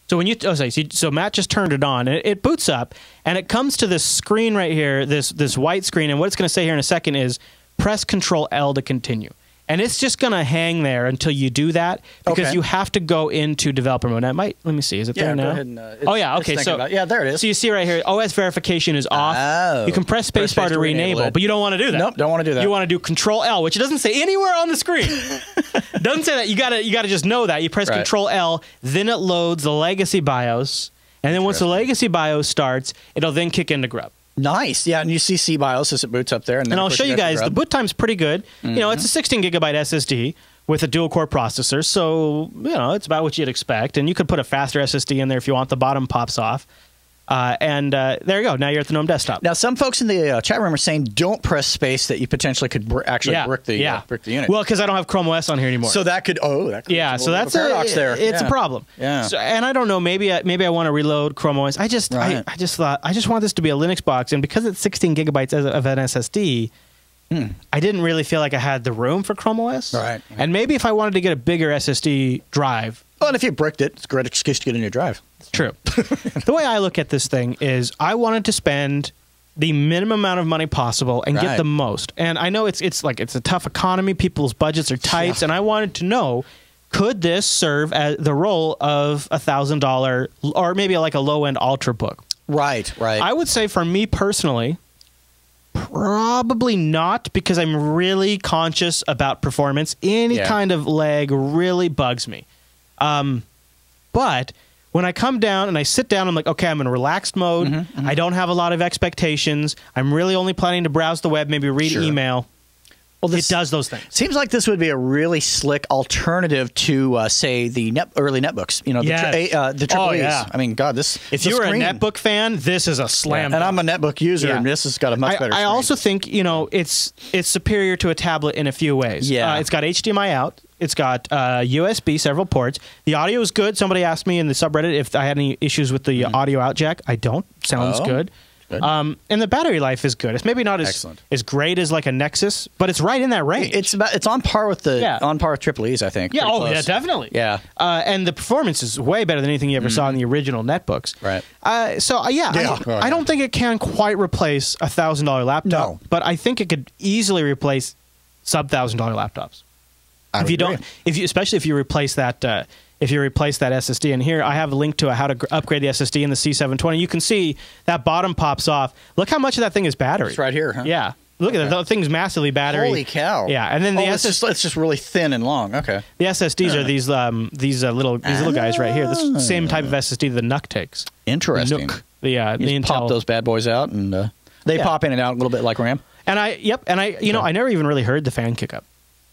So when you oh, sorry, so Matt just turned it on, and it, it boots up, and it comes to this screen right here, this this white screen, and what it's going to say here in a second is. Press control L to continue. And it's just going to hang there until you do that, because okay. you have to go into developer mode. I might, let me see, is it yeah, there now? Go ahead and, uh, oh, yeah, okay. So, about, yeah, there it is. So you see right here, O S verification is off. Oh. You can press spacebar to re-enable, but you don't want to do that. Nope, don't want to do that. You want to do control L, which it doesn't say anywhere on the screen. Doesn't say that. You got to you got to just know that. You press right. control L, then it loads the legacy BIOS, and then once the legacy BIOS starts, it'll then kick into grub. Nice, yeah, and you see C BIOS as it boots up there. And, then and I'll show you guys, the boot time's pretty good. Mm-hmm. You know, it's a sixteen gigabyte S S D with a dual-core processor, so, you know, it's about what you'd expect. And you could put a faster S S D in there if you want. The bottom pops off. Uh, and uh, there you go. Now you're at the GNOME desktop. Now, some folks in the uh, chat room are saying don't press space, that you potentially could br actually yeah, brick, the, yeah. uh, brick the unit. Well, because I don't have Chrome O S on here anymore. So that could, oh, that could yeah, be so that's a paradox a, there. It's yeah. a problem. Yeah. So, and I don't know, maybe I, maybe I want to reload Chrome O S. I just, right. I, I just thought, I just want this to be a Linux box. And because it's sixteen gigabytes of an S S D, hmm. I didn't really feel like I had the room for Chrome O S. Right. And maybe if I wanted to get a bigger S S D drive. Well, and if you bricked it, it's a great excuse to get in your drive. It's true. The way I look at this thing is I wanted to spend the minimum amount of money possible and right. get the most. And I know it's it's like it's a tough economy. People's budgets are tight. Yeah. And I wanted to know, could this serve as the role of a one thousand dollar or maybe like a low-end Ultrabook? Right, right. I would say for me personally, probably not, because I'm really conscious about performance. Any yeah. kind of lag really bugs me. Um, but when I come down and I sit down, I'm like, okay, I'm in relaxed mode. Mm-hmm, mm-hmm. I don't have a lot of expectations. I'm really only planning to browse the web, maybe read sure. email. Well, this, it does those things. Seems like this would be a really slick alternative to, uh, say, the net, early netbooks. You know, yes. the, tri uh, the triple oh, E's. Yeah. I mean, God, this. If you're a netbook fan, this is a slam. Yeah. And I'm a netbook user, yeah. and this has got a much I, better. I screen. also think you know it's it's superior to a tablet in a few ways. Yeah, uh, it's got H D M I out. It's got uh, U S B, several ports. The audio is good. Somebody asked me in the subreddit if I had any issues with the mm. audio out jack. I don't. Sounds oh. good. Good. Um, and the battery life is good. It's maybe not as Excellent. as great as like a Nexus, but it's right in that range. It's about, it's on par with the yeah. on par with Triple E's, I think. Yeah, oh close. yeah, definitely. Yeah, uh, and the performance is way better than anything you ever mm. saw in the original netbooks. Right. Uh, so uh, yeah, yeah. I, oh, yeah, I don't think it can quite replace a thousand dollar laptop, no. but I think it could easily replace sub thousand dollar laptops. I if you agree. don't, if you especially if you replace that. Uh, If you replace that S S D in here, I have a link to how to upgrade the S S D in the C seven twenty. You can see that bottom pops off. Look how much of that thing is battery. It's right here, huh? Yeah. Look okay. at that. The thing's massively battery. Holy cow. Yeah. And then the oh, S S D... It's, it's just really thin and long. Okay. The S S Ds right. are these um, these uh, little these little guys right here. The same type of S S D the Nook takes. Interesting. Nook. The, uh, you the Intel. pop those bad boys out, and uh, they yeah. pop in and out a little bit like RAM. And I... Yep. And I... You okay. know, I never even really heard the fan kick up.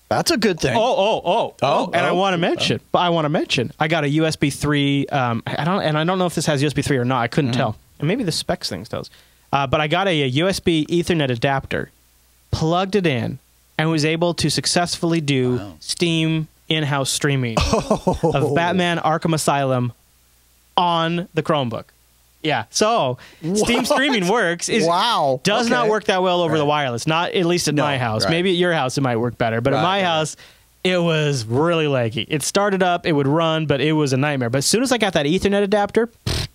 That's a good thing. Oh, oh, oh, oh! And oh, I want to mention, but I want to mention, I got a U S B three. Um, I don't, and I don't know if this has U S B three or not. I couldn't mm. tell. And maybe the specs thing does. Uh, but I got a, a U S B Ethernet adapter, plugged it in, and was able to successfully do wow. Steam in-house streaming oh. of Batman: Arkham Asylum on the Chromebook. Yeah, so what? Steam streaming works. It wow. does okay. not work that well over right. the wireless, not at least at no, my house. Right. Maybe at your house it might work better, but right, at my right. house it was really laggy. It started up, it would run, but it was a nightmare. But as soon as I got that Ethernet adapter, pfft,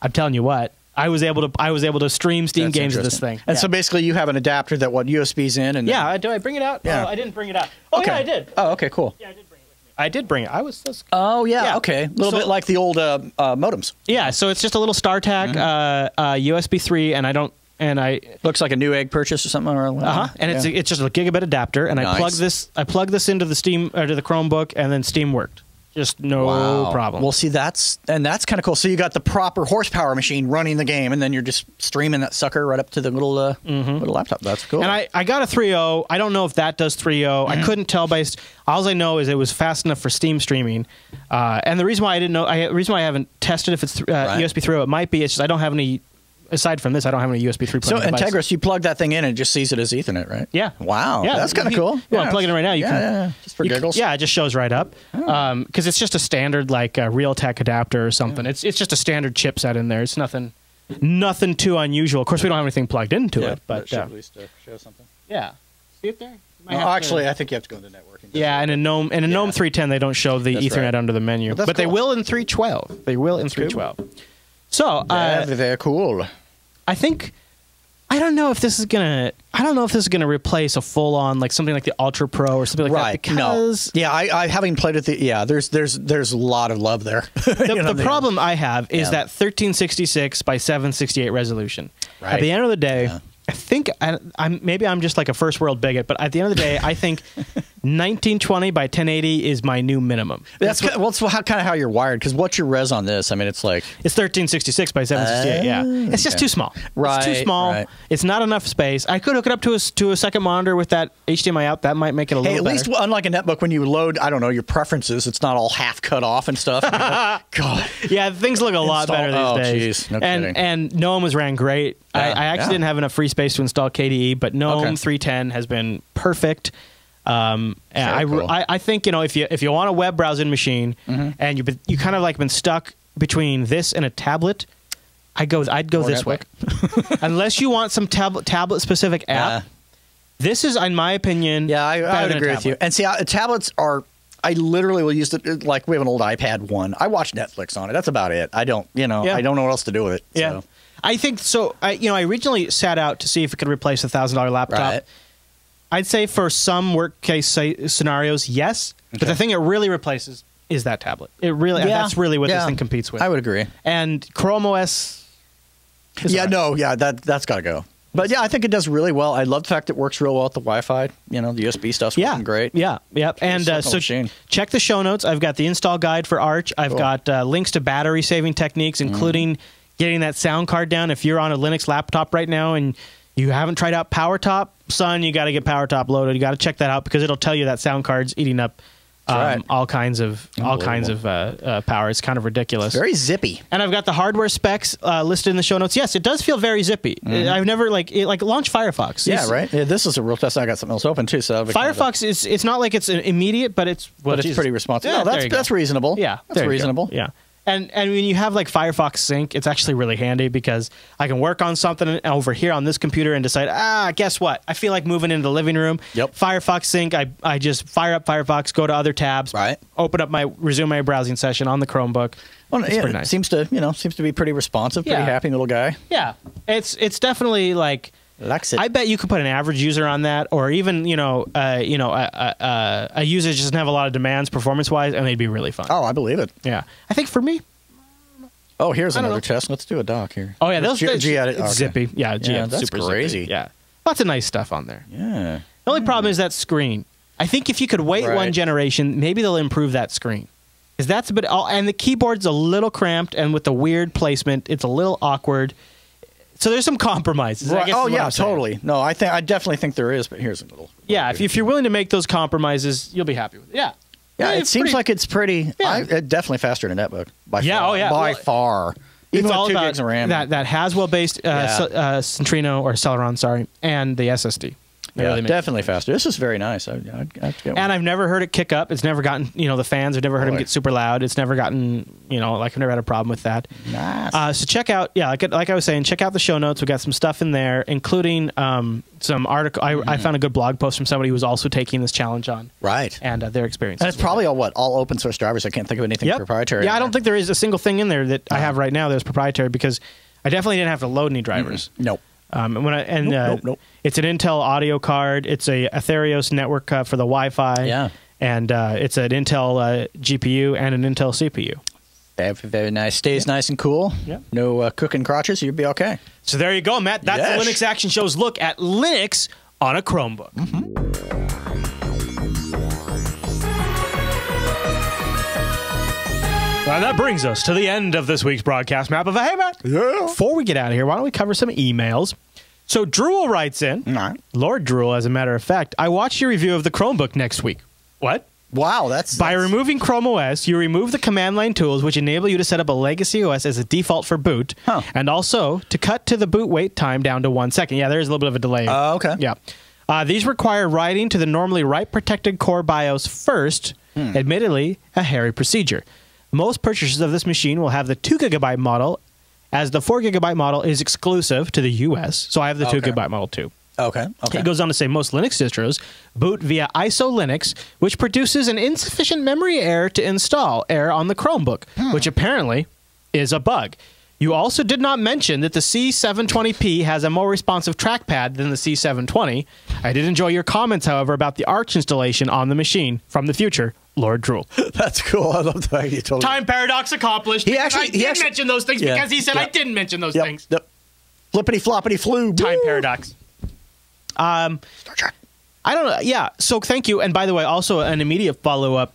I'm telling you what, I was able to I was able to stream Steam That's games with this thing. And yeah. so basically you have an adapter that what U S B's in and yeah, do I bring it out? Yeah. Oh, I didn't bring it out. Oh okay. yeah, I did. Oh, okay, cool. Yeah, I did. I did bring it. I was so scared. Oh, yeah. yeah. Okay. A little so, bit like the old uh, uh, modems. Yeah. So it's just a little StarTAC, mm-hmm. uh, uh, U S B three, and I don't... And I looks like a Newegg purchase or something. Or uh-huh. And yeah. it's it's just a gigabit adapter, and nice. I plug this I plug this into the Steam or to the Chromebook, and then Steam worked. Just no wow. problem. Well, see, that's and that's kind of cool. So you got the proper horsepower machine running the game, and then you're just streaming that sucker right up to the little uh, mm-hmm. little laptop. That's cool. And I, I got a three oh. I don't know if that does three point oh. Mm-hmm. I couldn't tell by all I know is it was fast enough for Steam streaming. Uh, and the reason why I didn't know, I, the reason why I haven't tested if it's uh, right. U S B three, it might be. It's just I don't have any. Aside from this, I don't have any U S B three. So Antergos, you plug that thing in and it just sees it as Ethernet, right? Yeah. Wow. Yeah, that's kind of cool. You yeah. want to plug it in right now? You yeah, can, yeah, yeah. Just for giggles. Can, yeah, it just shows right up because oh. um, it's just a standard like uh, Realtek adapter or something. Yeah. It's it's just a standard chipset in there. It's nothing, nothing too unusual. Of course, we don't have anything plugged into yeah, it, but, but it should uh, at least uh, show something. Yeah. See it there? No, actually, to, I think you have to go into networking. Yeah, and in GNOME and in yeah. GNOME three ten, they don't show the that's Ethernet right. under the menu, well, but cool. they will in three twelve. They will in three twelve. So uh, they're, they're cool. I think I don't know if this is gonna I don't know if this is gonna replace a full on like something like the Ultra Pro or something like right. that. Because no. Yeah, I, I having played it. The, yeah, there's there's there's a lot of love there. the you know, the problem I have is yeah. that thirteen sixty-six by seven sixty-eight resolution. Right. At the end of the day, yeah. I think I, I'm maybe I'm just like a first world bigot, but at the end of the day, I think nineteen twenty by ten eighty is my new minimum. That's, that's what, well, that's how, kind of how you're wired. Because what's your res on this? I mean, it's like it's thirteen sixty-six by seven sixty-eight. Uh, yeah, it's just okay. too small. Right, it's too small. Right. It's not enough space. I could hook it up to a to a second monitor with that H D M I out. That might make it a hey, little. At better. least unlike a netbook, when you load, I don't know your preferences. It's not all half cut off and stuff. And like, God, yeah, things look a lot Install, better these oh, days. Geez, no and kidding. and GNOME was ran great. Yeah, I, I actually yeah. didn't have enough free space to install K D E, but GNOME okay. three ten has been perfect. Um, and I, cool. I I think you know if you if you want a web browsing machine mm-hmm. and you you kind of like been stuck between this and a tablet, I go I'd go or this way. Unless you want some tablet tablet specific app, uh, this is in my opinion. Yeah, I, I would agree with you. And see, I, tablets are. I literally will use it like we have an old iPad one. I watch Netflix on it. That's about it. I don't you know yeah. I don't know what else to do with it. Yeah, so. I think so. I you know I originally sat out to see if it could replace a thousand dollar laptop. Right. I'd say for some work case scenarios, yes. Okay. But the thing it really replaces is that tablet. It really yeah. that's really what yeah. this thing competes with. I would agree. And Chrome O S. Yeah, right. no, yeah, that that's got to go. But yeah, I think it does really well. I love the fact it works real well with the Wi-Fi. You know, the U S B stuff's yeah. working great. Yeah, yeah. And uh, so machine. check the show notes. I've got the install guide for Arch. I've cool. got uh, links to battery saving techniques, including mm. getting that sound card down. If you're on a Linux laptop right now and you haven't tried out PowerTop, son, you got to get PowerTop loaded. You got to check that out because it'll tell you that sound card's eating up um, right. all kinds of all kinds of uh, uh, power. It's kind of ridiculous. It's very zippy. And I've got the hardware specs uh, listed in the show notes. Yes, it does feel very zippy. Mm-hmm. I've never like it, like launch Firefox. Yeah, it's, right. Yeah, this is a real test. I got something else open too. So Firefox kind of is it's not like it's an immediate, but it's well, but it's geez. pretty responsive. Yeah, no, that's that's reasonable. Yeah, that's reasonable. Go. Yeah. And and when you have like Firefox Sync, it's actually really handy because I can work on something over here on this computer and decide, ah, guess what? I feel like moving into the living room. Yep. Firefox Sync, I, I just fire up Firefox, go to other tabs, right. open up my resume my browsing session on the Chromebook. Well, it's yeah, pretty nice. It seems to, you know, seems to be pretty responsive, pretty yeah. happy little guy. Yeah. It's it's definitely like Luxit. I bet you could put an average user on that, or even you know, uh, you know, a, a, a user just doesn't have a lot of demands performance-wise, and they'd be really fun. Oh, I believe it. Yeah, I think for me. Oh, here's another know. test. Let's do a doc here. Oh yeah, those G, G edit. It's oh, okay. zippy. Yeah, G yeah, that's super crazy. Zippy. Yeah, lots of nice stuff on there. Yeah. The only yeah. problem is that screen. I think if you could wait right. one generation, maybe they'll improve that screen. Because that's a bit, and the keyboard's a little cramped, and with the weird placement, it's a little awkward. So there's some compromises. Right. I guess oh yeah, totally. No, I think I definitely think there is. But here's a little. Yeah, if, if you're willing to make those compromises, you'll be happy with it. Yeah. Yeah, yeah it seems pretty, like it's pretty. Yeah. I, it definitely faster than Netbook by yeah, far. Oh yeah, by well, far. Even it's all two about gigs of RAM. that that Haswell-based uh, yeah. uh, Centrino or Celeron, sorry, and the S S D. Yeah, really definitely sense. faster. This is very nice. I, I, I and I've never heard it kick up. It's never gotten, you know, the fans. I've never heard Boy. them get super loud. It's never gotten, you know, like I've never had a problem with that. Nice. Uh, so check out, yeah, like, like I was saying, check out the show notes. We've got some stuff in there, including um, some article. I, mm. I found a good blog post from somebody who was also taking this challenge on. Right. And uh, their experience. And it's probably it. all, what, all open source drivers. I can't think of anything yep. proprietary. Yeah, I don't think there is a single thing in there that uh-huh. I have right now that's proprietary because I definitely didn't have to load any drivers. Mm-hmm. Nope. Um, and when I, and nope, uh, nope, nope. it's an Intel audio card. It's a Atheros network uh, for the Wi-Fi. Yeah, and uh, it's an Intel uh, G P U and an Intel C P U. Very, very nice. Stays yeah. nice and cool. Yeah. No uh, cooking crotches. You'd be okay. So there you go, Matt. That's yes. the Linux Action Show's look at Linux on a Chromebook. Mm-hmm. And that brings us to the end of this week's broadcast map of a Hey Matt. Yeah. Before we get out of here, why don't we cover some emails? So Drool writes in, nah. Lord Drool, as a matter of fact, I watched your review of the Chromebook next week. What? Wow, that's... By that's... removing Chrome O S, you remove the command line tools which enable you to set up a legacy O S as a default for boot, huh. and also to cut to the boot wait time down to one second. Yeah, there is a little bit of a delay. Oh, uh, okay. Yeah. Uh, these require writing to the normally write-protected core BIOS first, hmm. admittedly a hairy procedure. Most purchasers of this machine will have the two gigabyte model, as the four gigabyte model is exclusive to the U S, so I have the okay. two gigabyte model too. Okay. okay. It goes on to say most Linux distros boot via I S O Linux, which produces an insufficient memory error to install error on the Chromebook, hmm. which apparently is a bug. You also did not mention that the C seven twenty P has a more responsive trackpad than the C seven twenty. I did enjoy your comments, however, about the Arch installation on the machine from the future. Lord Drool. That's cool. I love that you told Time me. paradox accomplished. He actually I did actually, mention those things yeah, because he said yeah. I didn't mention those yep, things. Yep. Flippity floppity flew. Time Woo. paradox. Um, Star Trek. I don't know. Yeah. So thank you. And by the way, also an immediate follow up.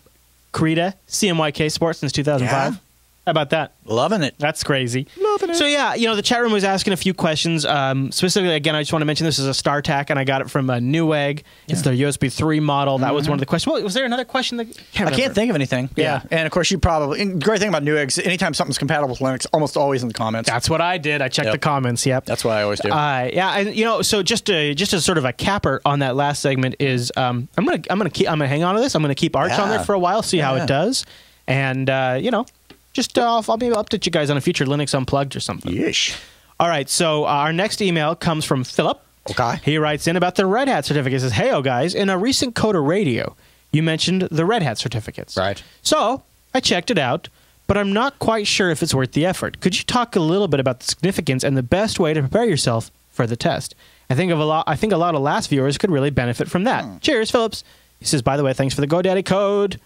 Krita C M Y K Sports since two thousand five. Yeah. How about that? Loving it. That's crazy. Loving it. So yeah, you know, the chat room was asking a few questions. Um, specifically, again, I just want to mention this is a StarTAC, and I got it from uh, Newegg. Yeah. It's their U S B three model. That mm-hmm. was one of the questions. Well, was there another question? That can't I can't think of anything. Yeah. yeah. And of course, you probably... And the great thing about Newegg is anytime something's compatible with Linux, almost always in the comments. That's what I did. I checked yep. the comments. Yep. That's what I always do. Uh, yeah. And, you know, so just to, just as sort of a capper on that last segment is um, I'm going to I'm gonna keep I'm gonna hang on to this. I'm going to keep Arch yeah. on there for a while, see yeah. how it does. And, uh, you know... Just uh, I'll, I'll maybe update you guys on a future Linux Unplugged or something. Yeesh. All right, so our next email comes from Philip. Okay. He writes in about the Red Hat certificates. He says, hey, oh, guys, in a recent Coda radio, you mentioned the Red Hat certificates. Right. So I checked it out, but I'm not quite sure if it's worth the effort. Could you talk a little bit about the significance and the best way to prepare yourself for the test? I think, of a, lot, I think a lot of last viewers could really benefit from that. Hmm. Cheers, Phillips. He says, by the way, thanks for the GoDaddy code.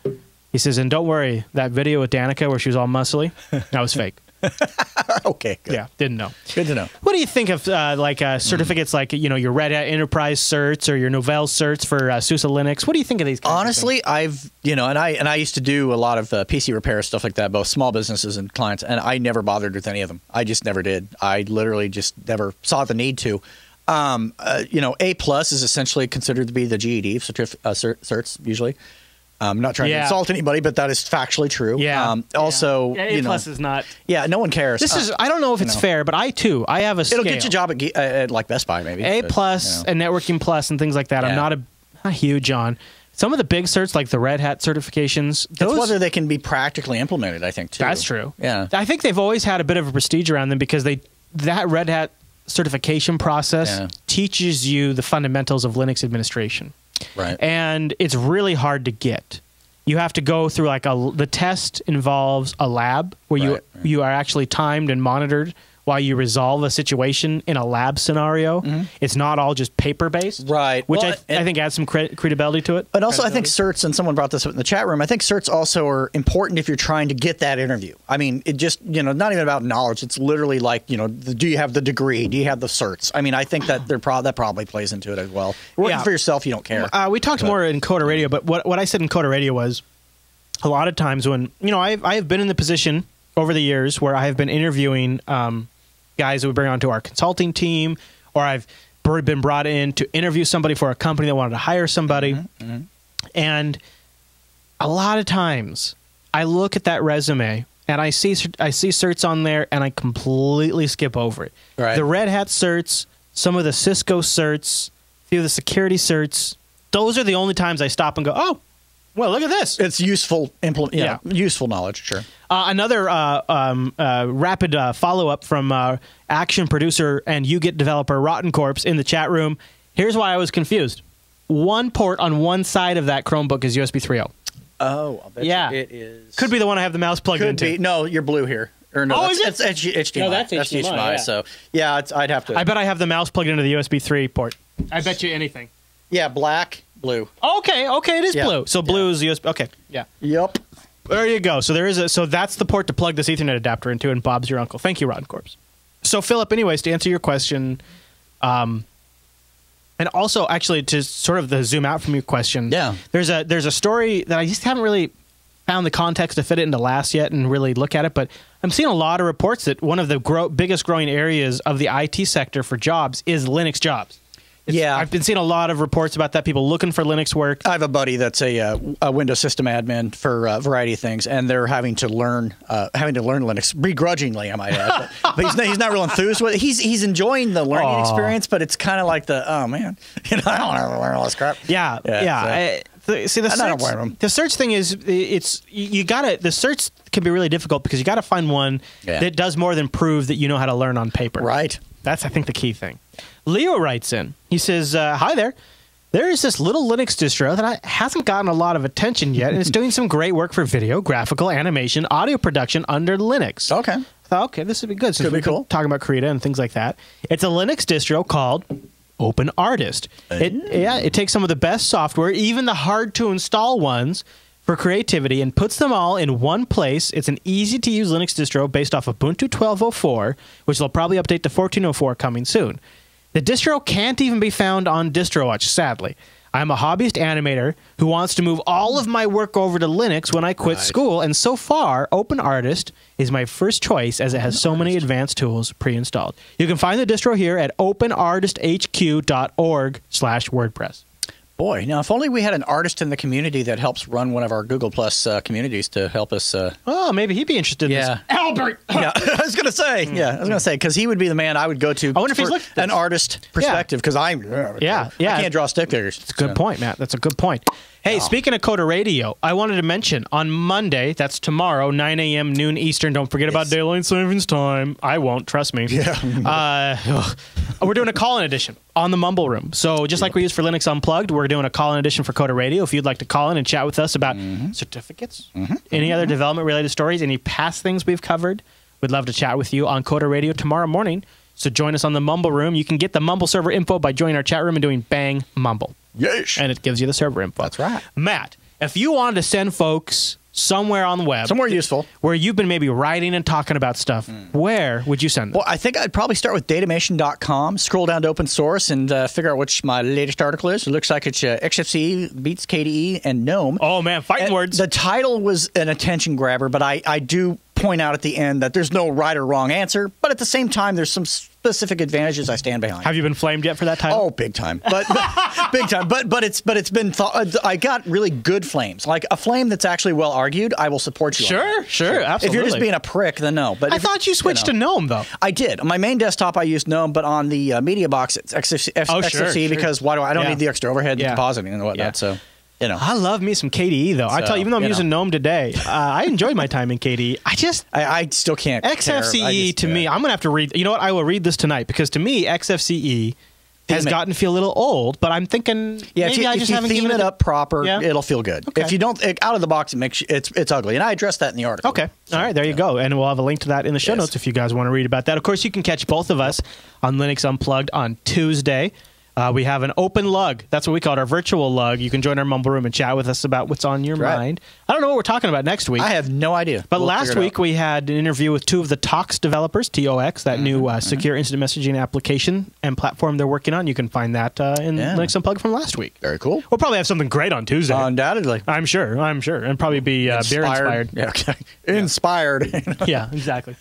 He says, and don't worry, that video with Danica where she was all muscly, that was fake. Okay, good. Yeah, didn't know. Good to know. What do you think of uh, like uh, certificates mm. like, you know, your Red Hat Enterprise certs or your Novell certs for uh, SUSE Linux? What do you think of these kinds Honestly, of I've, you know, and I and I used to do a lot of uh, P C repair, stuff like that, both small businesses and clients, and I never bothered with any of them. I just never did. I literally just never saw the need to. Um, uh, you know, A plus is essentially considered to be the G E D certif uh, cert certs usually. I'm not trying yeah. to insult anybody, but that is factually true. Yeah. Um, also, yeah. A you know, plus is not. Yeah, no one cares. This uh, is. I don't know if it's know. fair, but I too. I have a. It'll scale. get you a job at, uh, at like Best Buy maybe. A but, plus you know. and networking plus and things like that. Yeah. I'm not a, a huge on. Some of the big certs, like the Red Hat certifications, those, it's whether they can be practically implemented, I think, too. That's true. Yeah. I think they've always had a bit of a prestige around them because they that Red Hat certification process yeah. teaches you the fundamentals of Linux administration. Right. And it's really hard to get. You have to go through like a the test involves a lab where right, you right. you are actually timed and monitored while you resolve a situation in a lab scenario. Mm-hmm. It's not all just paper-based, right? Which well, I, th and, I think adds some cred credibility to it. And also I think certs, and someone brought this up in the chat room, I think certs also are important if you're trying to get that interview. I mean, it just, you know, not even about knowledge. It's literally like, you know, the, do you have the degree? Do you have the certs? I mean, I think that they're pro that probably plays into it as well. Working yeah. for yourself, you don't care. Uh, we talked but, more in Coda Radio, but what, what I said in Coda Radio was a lot of times when, you know, I've, I've been in the position over the years where I have been interviewing um, guys that we bring onto our consulting team, or I've been brought in to interview somebody for a company that wanted to hire somebody. Mm-hmm, mm-hmm. And a lot of times I look at that resume and I see, I see certs on there and I completely skip over it. Right. The Red Hat certs, some of the Cisco certs, a few of the security certs, those are the only times I stop and go, oh, well, look at this. It's useful, implement, yeah, yeah. useful knowledge. Sure. Uh, another uh, um, uh, rapid uh, follow-up from uh, Action Producer and You Get Developer Rotten Corpse in the chat room. Here's why I was confused. One port on one side of that Chromebook is U S B three point oh. Oh, I'll bet yeah. you it is. Could be the one I have the mouse plugged Could into. Be. No, you're blue here. Or no, oh, that's, is it? It's H D M I. No, that's H D M I. That's H D M I, yeah. So yeah, it's, I'd have to. I bet I have the mouse plugged into the U S B three port. I bet you anything. Yeah, black. Blue. Okay, okay, it is yeah. blue. So blue yeah. is the U S B. Okay, yeah. Yep. There you go. So there is a. So that's the port to plug this Ethernet adapter into. And Bob's your uncle. Thank you, Rotten Corpse. So Philip, anyways, to answer your question, um, and also actually to sort of the zoom out from your question. Yeah. There's a there's a story that I just haven't really found the context to fit it into L A S yet and really look at it, but I'm seeing a lot of reports that one of the grow biggest growing areas of the I T sector for jobs is Linux jobs. It's, yeah, I've been seeing a lot of reports about that. People looking for Linux work. I have a buddy that's a, uh, a Windows system admin for a variety of things, and they're having to learn uh, having to learn Linux begrudgingly, I might add. But, but he's, not, he's not real enthused with it. He's he's enjoying the learning Aww. experience, but it's kind of like the oh man, you know, I don't want to learn all this crap. Yeah, yeah. yeah. I, the, see the search, the search thing is it's you gotta the search can be really difficult because you gotta find one yeah. that does more than prove that you know how to learn on paper. Right. That's I think the key thing. Leo writes in. He says, uh, hi there. There is this little Linux distro that I, hasn't gotten a lot of attention yet, and it's doing some great work for video, graphical, animation, audio production under Linux. Okay. I thought, okay, this would be good. Since Could be cool. Talking about Krita and things like that. It's a Linux distro called Open Artist. It, yeah, it takes some of the best software, even the hard-to-install ones, for creativity and puts them all in one place. It's an easy-to-use Linux distro based off Ubuntu twelve oh four, which they'll probably update to fourteen oh four coming soon. The distro can't even be found on DistroWatch, sadly. I'm a hobbyist animator who wants to move all of my work over to Linux when I quit right. school, and so far, OpenArtist is my first choice as it has so many advanced tools pre-installed. You can find the distro here at open artist h q dot org slash WordPress. Boy, now if only we had an artist in the community that helps run one of our Google Plus uh, communities to help us. Uh, oh, maybe he'd be interested in yeah. this. Albert! yeah, I was going to say. Yeah, I was going to say, because he would be the man I would go to I wonder if he's looked an artist perspective, because yeah. I, uh, yeah, yeah. I can't draw stick figures. That's a good so. point, Matt. That's a good point. Hey, oh. speaking of Coda Radio, I wanted to mention on Monday, that's tomorrow, nine a m, noon Eastern. Don't forget yes. about Daylight Savings Time. I won't, trust me. Yeah. uh, we're doing a call-in edition on the Mumble Room. So just yeah. like we use for Linux Unplugged, we're doing a call-in edition for Coda Radio. If you'd like to call in and chat with us about mm-hmm. certificates, mm-hmm. any mm-hmm. other development-related stories, any past things we've covered, we'd love to chat with you on Coda Radio tomorrow morning. So join us on the Mumble Room. You can get the Mumble server info by joining our chat room and doing bang Mumble. Yes. And it gives you the server info. That's right. Matt, if you wanted to send folks somewhere on the web. Somewhere useful. Where you've been maybe writing and talking about stuff, mm. where would you send them? Well, I think I'd probably start with datamation dot com, scroll down to open source, and uh, figure out which my latest article is. It looks like it's uh, X F C E, beats K D E, and GNOME. Oh, man, fighting and words. The title was an attention grabber, but I, I do... point out at the end that there's no right or wrong answer, but at the same time, there's some specific advantages I stand behind. Have you been flamed yet for that title? Oh, big time, but, but big time. But but it's but it's been. Th I got really good flames, like a flame that's actually well argued. I will support you. Sure, on sure, sure, absolutely. If you're just being a prick, then no. But I if, thought you switched you know, to GNOME though. I did. On my main desktop, I used GNOME, but on the uh, media box, it's X F C, oh, X F C sure, sure. because why do I? I don't yeah. need the extra overhead yeah. depositing and whatnot. Yeah. So. You know. I love me some K D E though. So, I tell you, even though I'm using know. GNOME today, uh, I enjoyed my time in K D E. I just, I, I still can't. X F C E just, to yeah. me, I'm gonna have to read. You know what? I will read this tonight because to me, X F C E has gotten to feel a little old. But I'm thinking, yeah, maybe if you, I just if you haven't theme given it up proper, yeah. it'll feel good. Okay. If you don't it, out of the box, it makes it's it's ugly. And I addressed that in the article. Okay, so, all right, there you yeah. go. And we'll have a link to that in the show yes. notes if you guys want to read about that. Of course, you can catch both of us on Linux Unplugged on Tuesday. Uh, we have an open lug. That's what we call it, our virtual lug. You can join our mumble room and chat with us about what's on your right. mind. I don't know what we're talking about next week. I have no idea. But we'll last week we had an interview with two of the Tox developers, T O X, that mm-hmm. new uh, secure mm-hmm. instant messaging application and platform they're working on. You can find that uh, in yeah. Linux Unplugged from last week. Very cool. We'll probably have something great on Tuesday. Undoubtedly. I'm sure. I'm sure. And probably be uh, inspired. beer-inspired. Yeah, okay. Inspired. Yeah, yeah exactly.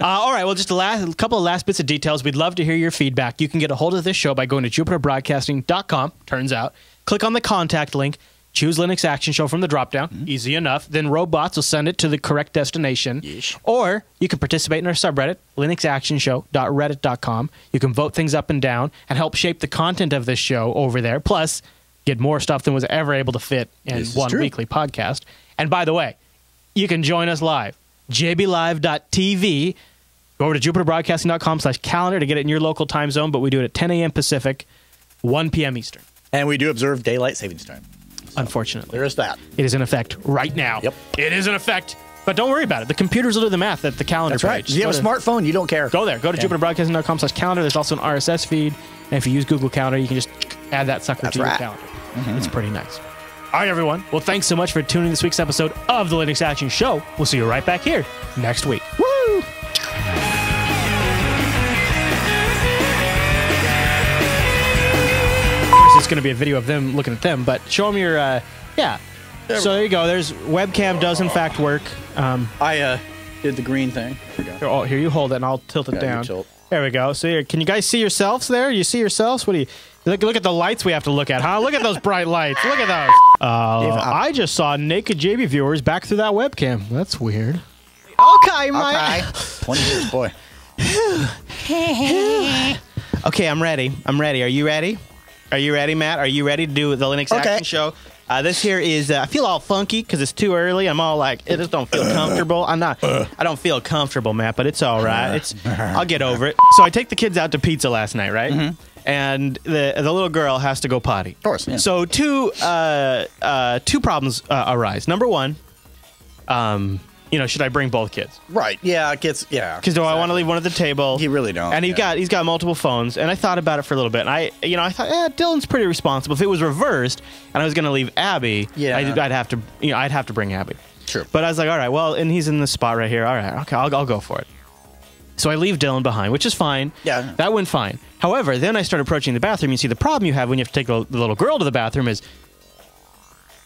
uh, all right. Well, just a, last, a couple of last bits of details. We'd love to hear your feedback. You can get a hold of this show by going to Jupiter Broadcasting dot com, turns out. Click on the contact link, choose Linux Action Show from the drop-down. Mm-hmm. Easy enough. Then robots will send it to the correct destination. Yeesh. Or you can participate in our subreddit, linux action show dot reddit dot com. You can vote things up and down and help shape the content of this show over there. Plus, get more stuff than was ever able to fit in one true. weekly podcast. And by the way, you can join us live, j b live dot t v. Go over to jupiter broadcasting dot com slash calendar to get it in your local time zone, but we do it at ten a m Pacific, one p m Eastern. And we do observe daylight savings time. So unfortunately. There is that. It is in effect right now. Yep. It is in effect. But don't worry about it. The computers will do the math at the calendar That's page. Right. If you have a smartphone, you don't care. Go there. Go to yeah. jupiter broadcasting dot com slash calendar. There's also an R S S feed. And if you use Google Calendar, you can just add that sucker That's to right. your calendar. Mm-hmm. It's pretty nice. All right, everyone. Well, thanks so much for tuning in this week's episode of the Linux Action Show. We'll see you right back here next week. Woo! It's going to be a video of them looking at them, but show them your, uh, yeah. There so there you go. There's webcam does in fact work. Um, I uh, did the green thing. Here, oh, here you hold it, and I'll tilt it yeah, down. Tilt. There we go. So here, can you guys see yourselves there? You see yourselves? What do you look? Look at the lights we have to look at, huh? Look at those bright lights. Look at those. Uh, I just saw naked J B viewers back through that webcam. That's weird. Okay, my okay. twenty years, boy. Okay, I'm ready. I'm ready. Are you ready? Are you ready, Matt? Are you ready to do the Linux okay. Action Show? Uh, this here is, uh, I feel all funky because it's too early. I'm all like, I just don't feel comfortable. I'm not, I don't feel comfortable, Matt, but it's all right. It's, I'll get over it. So I take the kids out to pizza last night, right? Mm-hmm. And the the little girl has to go potty. Of course. Yeah. So two, uh, uh, two problems uh, arise. Number one, um... you know, should I bring both kids? Right. Yeah, it gets, yeah. Because do exactly. I want to leave one at the table? You really don't. And he's yeah. got he's got multiple phones, and I thought about it for a little bit, and I, you know, I thought, eh, Dylan's pretty responsible. If it was reversed, and I was going to leave Abby, yeah, I'd, I'd have to, you know, I'd have to bring Abby. True. But I was like, all right, well, and he's in this spot right here. All right, okay, I'll, I'll go for it. So I leave Dylan behind, which is fine. Yeah. That went fine. However, then I start approaching the bathroom. You see, the problem you have when you have to take the, the little girl to the bathroom is,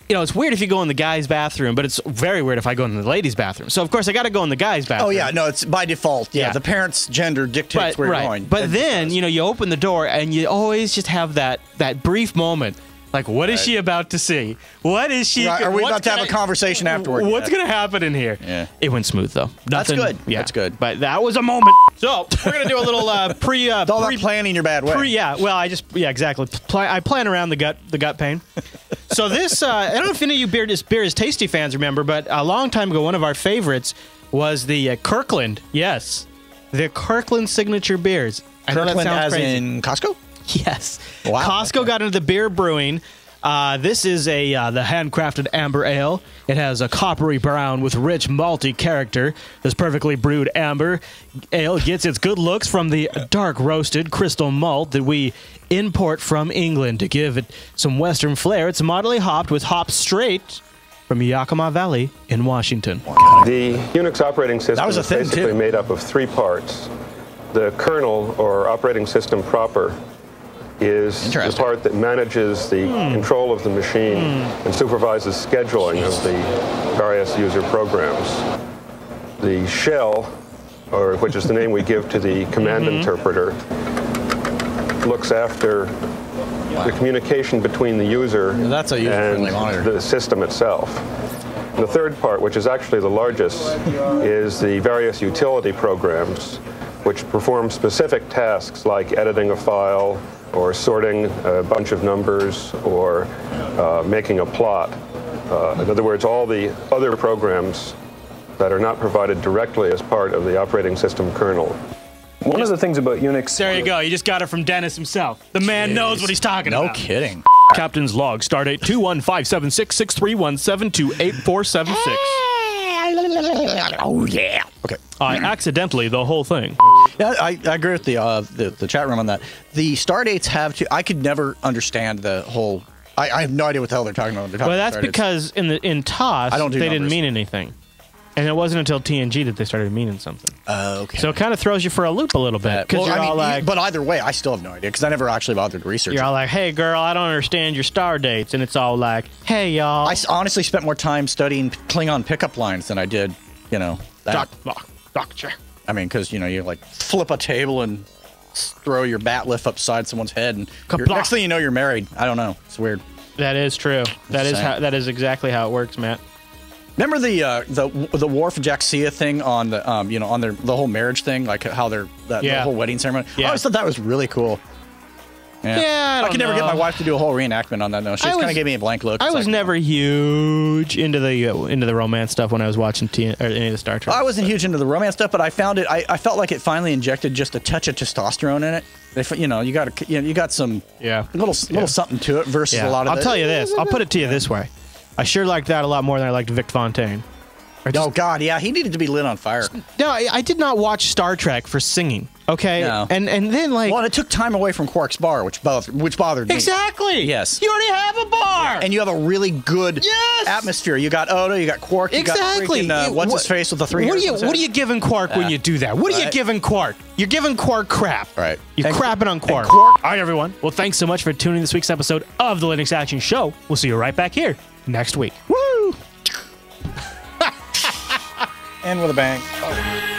you know, it's weird if you go in the guy's bathroom, but it's very weird if I go in the lady's bathroom. So, of course, I got to go in the guy's bathroom. Oh, yeah. No, it's by default. Yeah. yeah. The parent's gender dictates but, where right. you're going. But it then, you know, you open the door, and you always just have that, that brief moment. Like, what right. is she about to see? What is she? Right. Are we about to have I, a conversation afterward? What's going to happen in here? Yeah. It went smooth, though. Nothing, that's good. Yeah. That's good. But that was a moment. So, we're going to do a little uh, pre- uh, All pre- that planning your bad way. Pre, yeah. Well, I just, yeah, exactly. Pl I plan around the gut, the gut pain. So this, uh, I don't know if any of you Beer is, Beer is Tasty fans remember, but a long time ago, one of our favorites was the uh, Kirkland. Yes. The Kirkland Signature Beers. I Kirkland know that sounds as crazy. In Costco? Yes. Wow, Costco okay. got into the beer brewing. Uh, this is a uh, the handcrafted amber ale. It has a coppery brown with rich malty character. This perfectly brewed amber ale gets its good looks from the dark roasted crystal malt that we import from England to give it some Western flair. It's moderately hopped with hops straight from Yakima Valley in Washington. The Unix operating system that was a is basically tip. made up of three parts. The kernel, or operating system proper, is the part that manages the mm. control of the machine mm. and supervises scheduling Jeez. of the various user programs. the shell, or which is the name we give to the command mm-hmm. interpreter, looks after wow. the communication between the user yeah, that's a user-friendly monitor. The system itself. And the third part, which is actually the largest, is the various utility programs which perform specific tasks like editing a file or sorting a bunch of numbers or uh, making a plot. Uh, in other words, all the other programs that are not provided directly as part of the operating system kernel. One of the things about Unix... There you go. You just got it from Dennis himself. The man Jeez. knows what he's talking no about. No kidding. Captain's log, stardate two one five seven six six three one seven two eight four seven six. Oh, yeah. Okay. I accidentally the whole thing. Yeah, I, I agree with the, uh, the, the chat room on that. The stardates have to... I could never understand the whole... I, I have no idea what the hell they're talking about when they're talking well, about Well, that's because in, the, in T O S, I don't do they numbers. didn't mean anything. And it wasn't until T N G that they started meaning something. Uh, okay. So it kind of throws you for a loop a little bit. Well, you're I all mean, like, but either way, I still have no idea because I never actually bothered to research. You're all like, hey, girl, I don't understand your star dates. And it's all like, hey, y'all. I honestly spent more time studying Klingon pickup lines than I did, you know. That. Doc, doctor. I mean, because, you know, you like flip a table and throw your bat lift upside someone's head. And next thing you know, you're married. I don't know. It's weird. That is true. That is, how, that is exactly how it works, Matt. Remember the uh, the the Worf Jaxia thing on the um you know on their the whole marriage thing, like how their that yeah. the whole wedding ceremony. Yeah. I always thought that was really cool. Yeah, yeah I, don't I could know. never get my wife to do a whole reenactment on that though. She just kind of gave me a blank look. I was like, never huge into the uh, into the romance stuff when I was watching T or any of the Star Trek. I wasn't but. huge into the romance stuff, but I found it. I, I felt like it finally injected just a touch of testosterone in it. They, you know, you got a, you know, you got some yeah little little yeah. something to it versus yeah. a lot of. I'll this. tell you this. I'll put it to you this way. I sure liked that a lot more than I liked Vic Fontaine. Just, oh, God, yeah, he needed to be lit on fire. No, I, I did not watch Star Trek for singing, okay? No. And, and then, like... Well, it took time away from Quark's bar, which bothered, which bothered me. Exactly! Yes. You already have a bar! Yeah. And you have a really good yes! atmosphere. You got Odo, you got Quark, you exactly. got freaking, uh, what's-his-face with the three... What are you, what are you giving Quark yeah. when you do that? What right. are you giving Quark? You're giving Quark crap. Right. You're and, crapping on Quark. Quark. All right, everyone. Well, thanks so much for tuning in this week's episode of the Linux Action Show. We'll see you right back here next week. Woo! And with a bang. Oh.